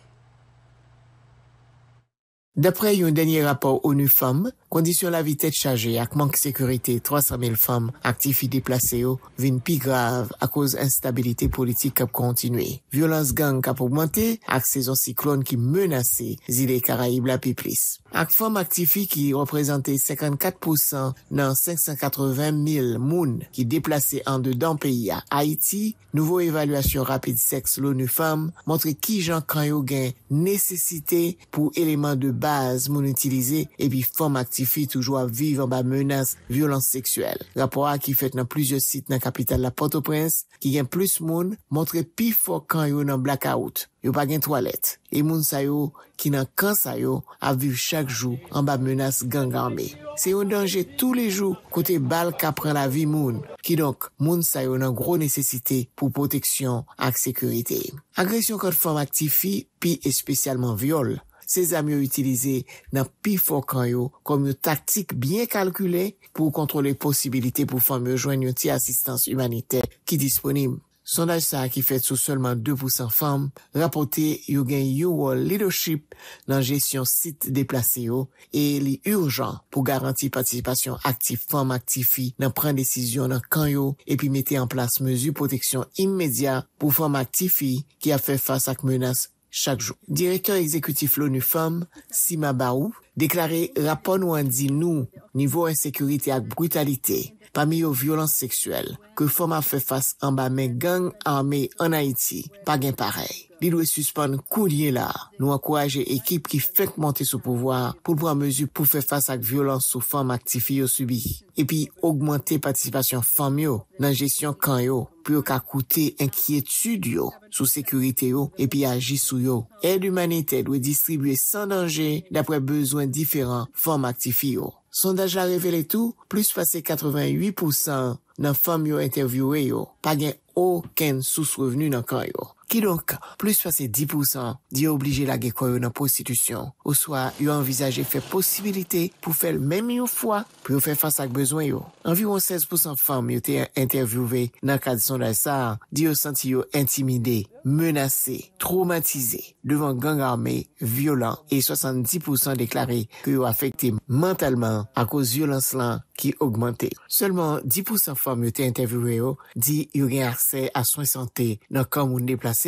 D'après un dernier rapport ONU Femmes, condition la vie tête chargée avec manque de sécurité, 300 000 femmes actives et déplacées viennent plus grave à cause d'instabilité politique qui a continué. Violence gang qui a augmenté avec saison cyclone qui menace les îles Caraïbes la plus. Avec femmes actives qui représentaient 54% dans 580 000 personnes qui déplacées en dedans pays à Haïti, nouveau évaluation rapide sexe l'ONU Femmes montre qui Jean Kanyo gain nécessité pour éléments de base mon utilisé et puis femmes actives toujours à vivre en bas menace violence sexuelle. Rapport qui fait dans plusieurs sites dans la capitale la Port-au-Prince qui gagne plus monde montre plus fort quand yo dans blackout. Yo pas gain toilette et moun sa yo qui nan kan sa yo a vivre chaque jour en bas menace gang armé. C'est un danger tous les jours côté balle qui prend la vie moun qui donc moun sa yo nan gros nécessité pour protection ak sécurité. Agression contre femme active puis spécialement viol. Ces amis utilisés dans Pifo Kanyo comme une tactique bien calculée pour contrôler possibilité pour femmes joindre une petite assistance humanitaire qui est disponible. Sondage ça qui fait sous seulement 2% femmes rapporté yo gain yo leadership dans gestion site déplacé et li urgent pour garantir participation active femmes actives dans prendre décision dans Kanyo et puis mettre en place mesures protection immédiate pour femmes actives qui a fait face à menaces chaque jour. Directeur exécutif l'ONU Femmes, Sima Barou, déclaré rapport nous en dit nous, niveau insécurité et brutalité, parmi les violences sexuelles que femme a fait face en bas mais gang armé en Haïti, pas gain pareil. Il doit suspendre courrier là. Nous encourager équipe qui fait monter ce pouvoir pour prendre mesure pour faire face à violence sous femmes actives subies. Et puis, augmenter participation femmes dans la gestion camp yo, pour qu'à coûter inquiétude yo, sous sécurité yo, et puis agir sous yo. Aide humanitaire doit distribuer sans danger d'après besoins différents femmes actives yo. Sondage a révélé tout, plus passé 88% dans femmes yo interviewées yo, pas gain aucun sous-revenu dans camp yo. Qui donc, plus passé 10%, dit obligé la guécoyo dans prostitution. Ou soit, yo envisagé faire possibilité pour faire même une fois, pour faire face à besoin yo. Environ 16% femmes yo été interviewées dans le cadre de sondage ça, dit yo senti yo intimidé, menacé, traumatisé, devant gang armé, violent, et 70% déclaré que yo affecté mentalement à cause violence là qui augmentait. Seulement 10% femmes yo été interviewées yo, dit yo gain accès à soins santé dans commun déplacé.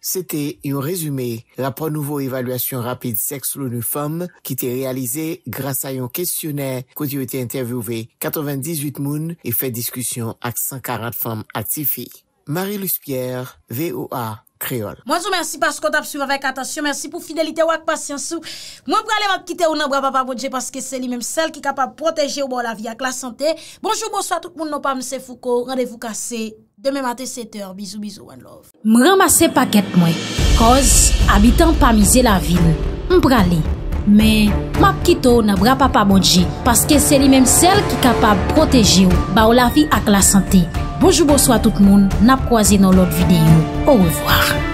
C'était un résumé, rapport nouveau évaluation rapide sexe l'ONU Femmes qui était réalisé grâce à un questionnaire où il était interviewé 98 moun et fait discussion avec 140 femmes actives. Marie-Luce Pierre, VOA. Créole. Moi, je vous remercie parce qu'on t'a suivi avec attention. Merci pour fidélité ou avec patience. Moi, je vais quitter ou non, papa, bon Dieu, parce que c'est lui-même celle qui est capable de protéger ou bon la vie avec la santé. Bonjour, bonsoir tout le monde, non pas Monsieur Foucault. Rendez-vous cassé demain matin 7h. Bisous, bisous, one love. M'ramasse paquet, moi. Cause, habitant pas miser la ville. M'bralé. Mais, m'a quitte ou non, papa, bon Dieu, parce que c'est lui-même celle qui est capable de protéger ou la vie avec la santé. Bonjour, bonsoir tout le monde. N'a pas croisé dans l'autre vidéo. Au revoir.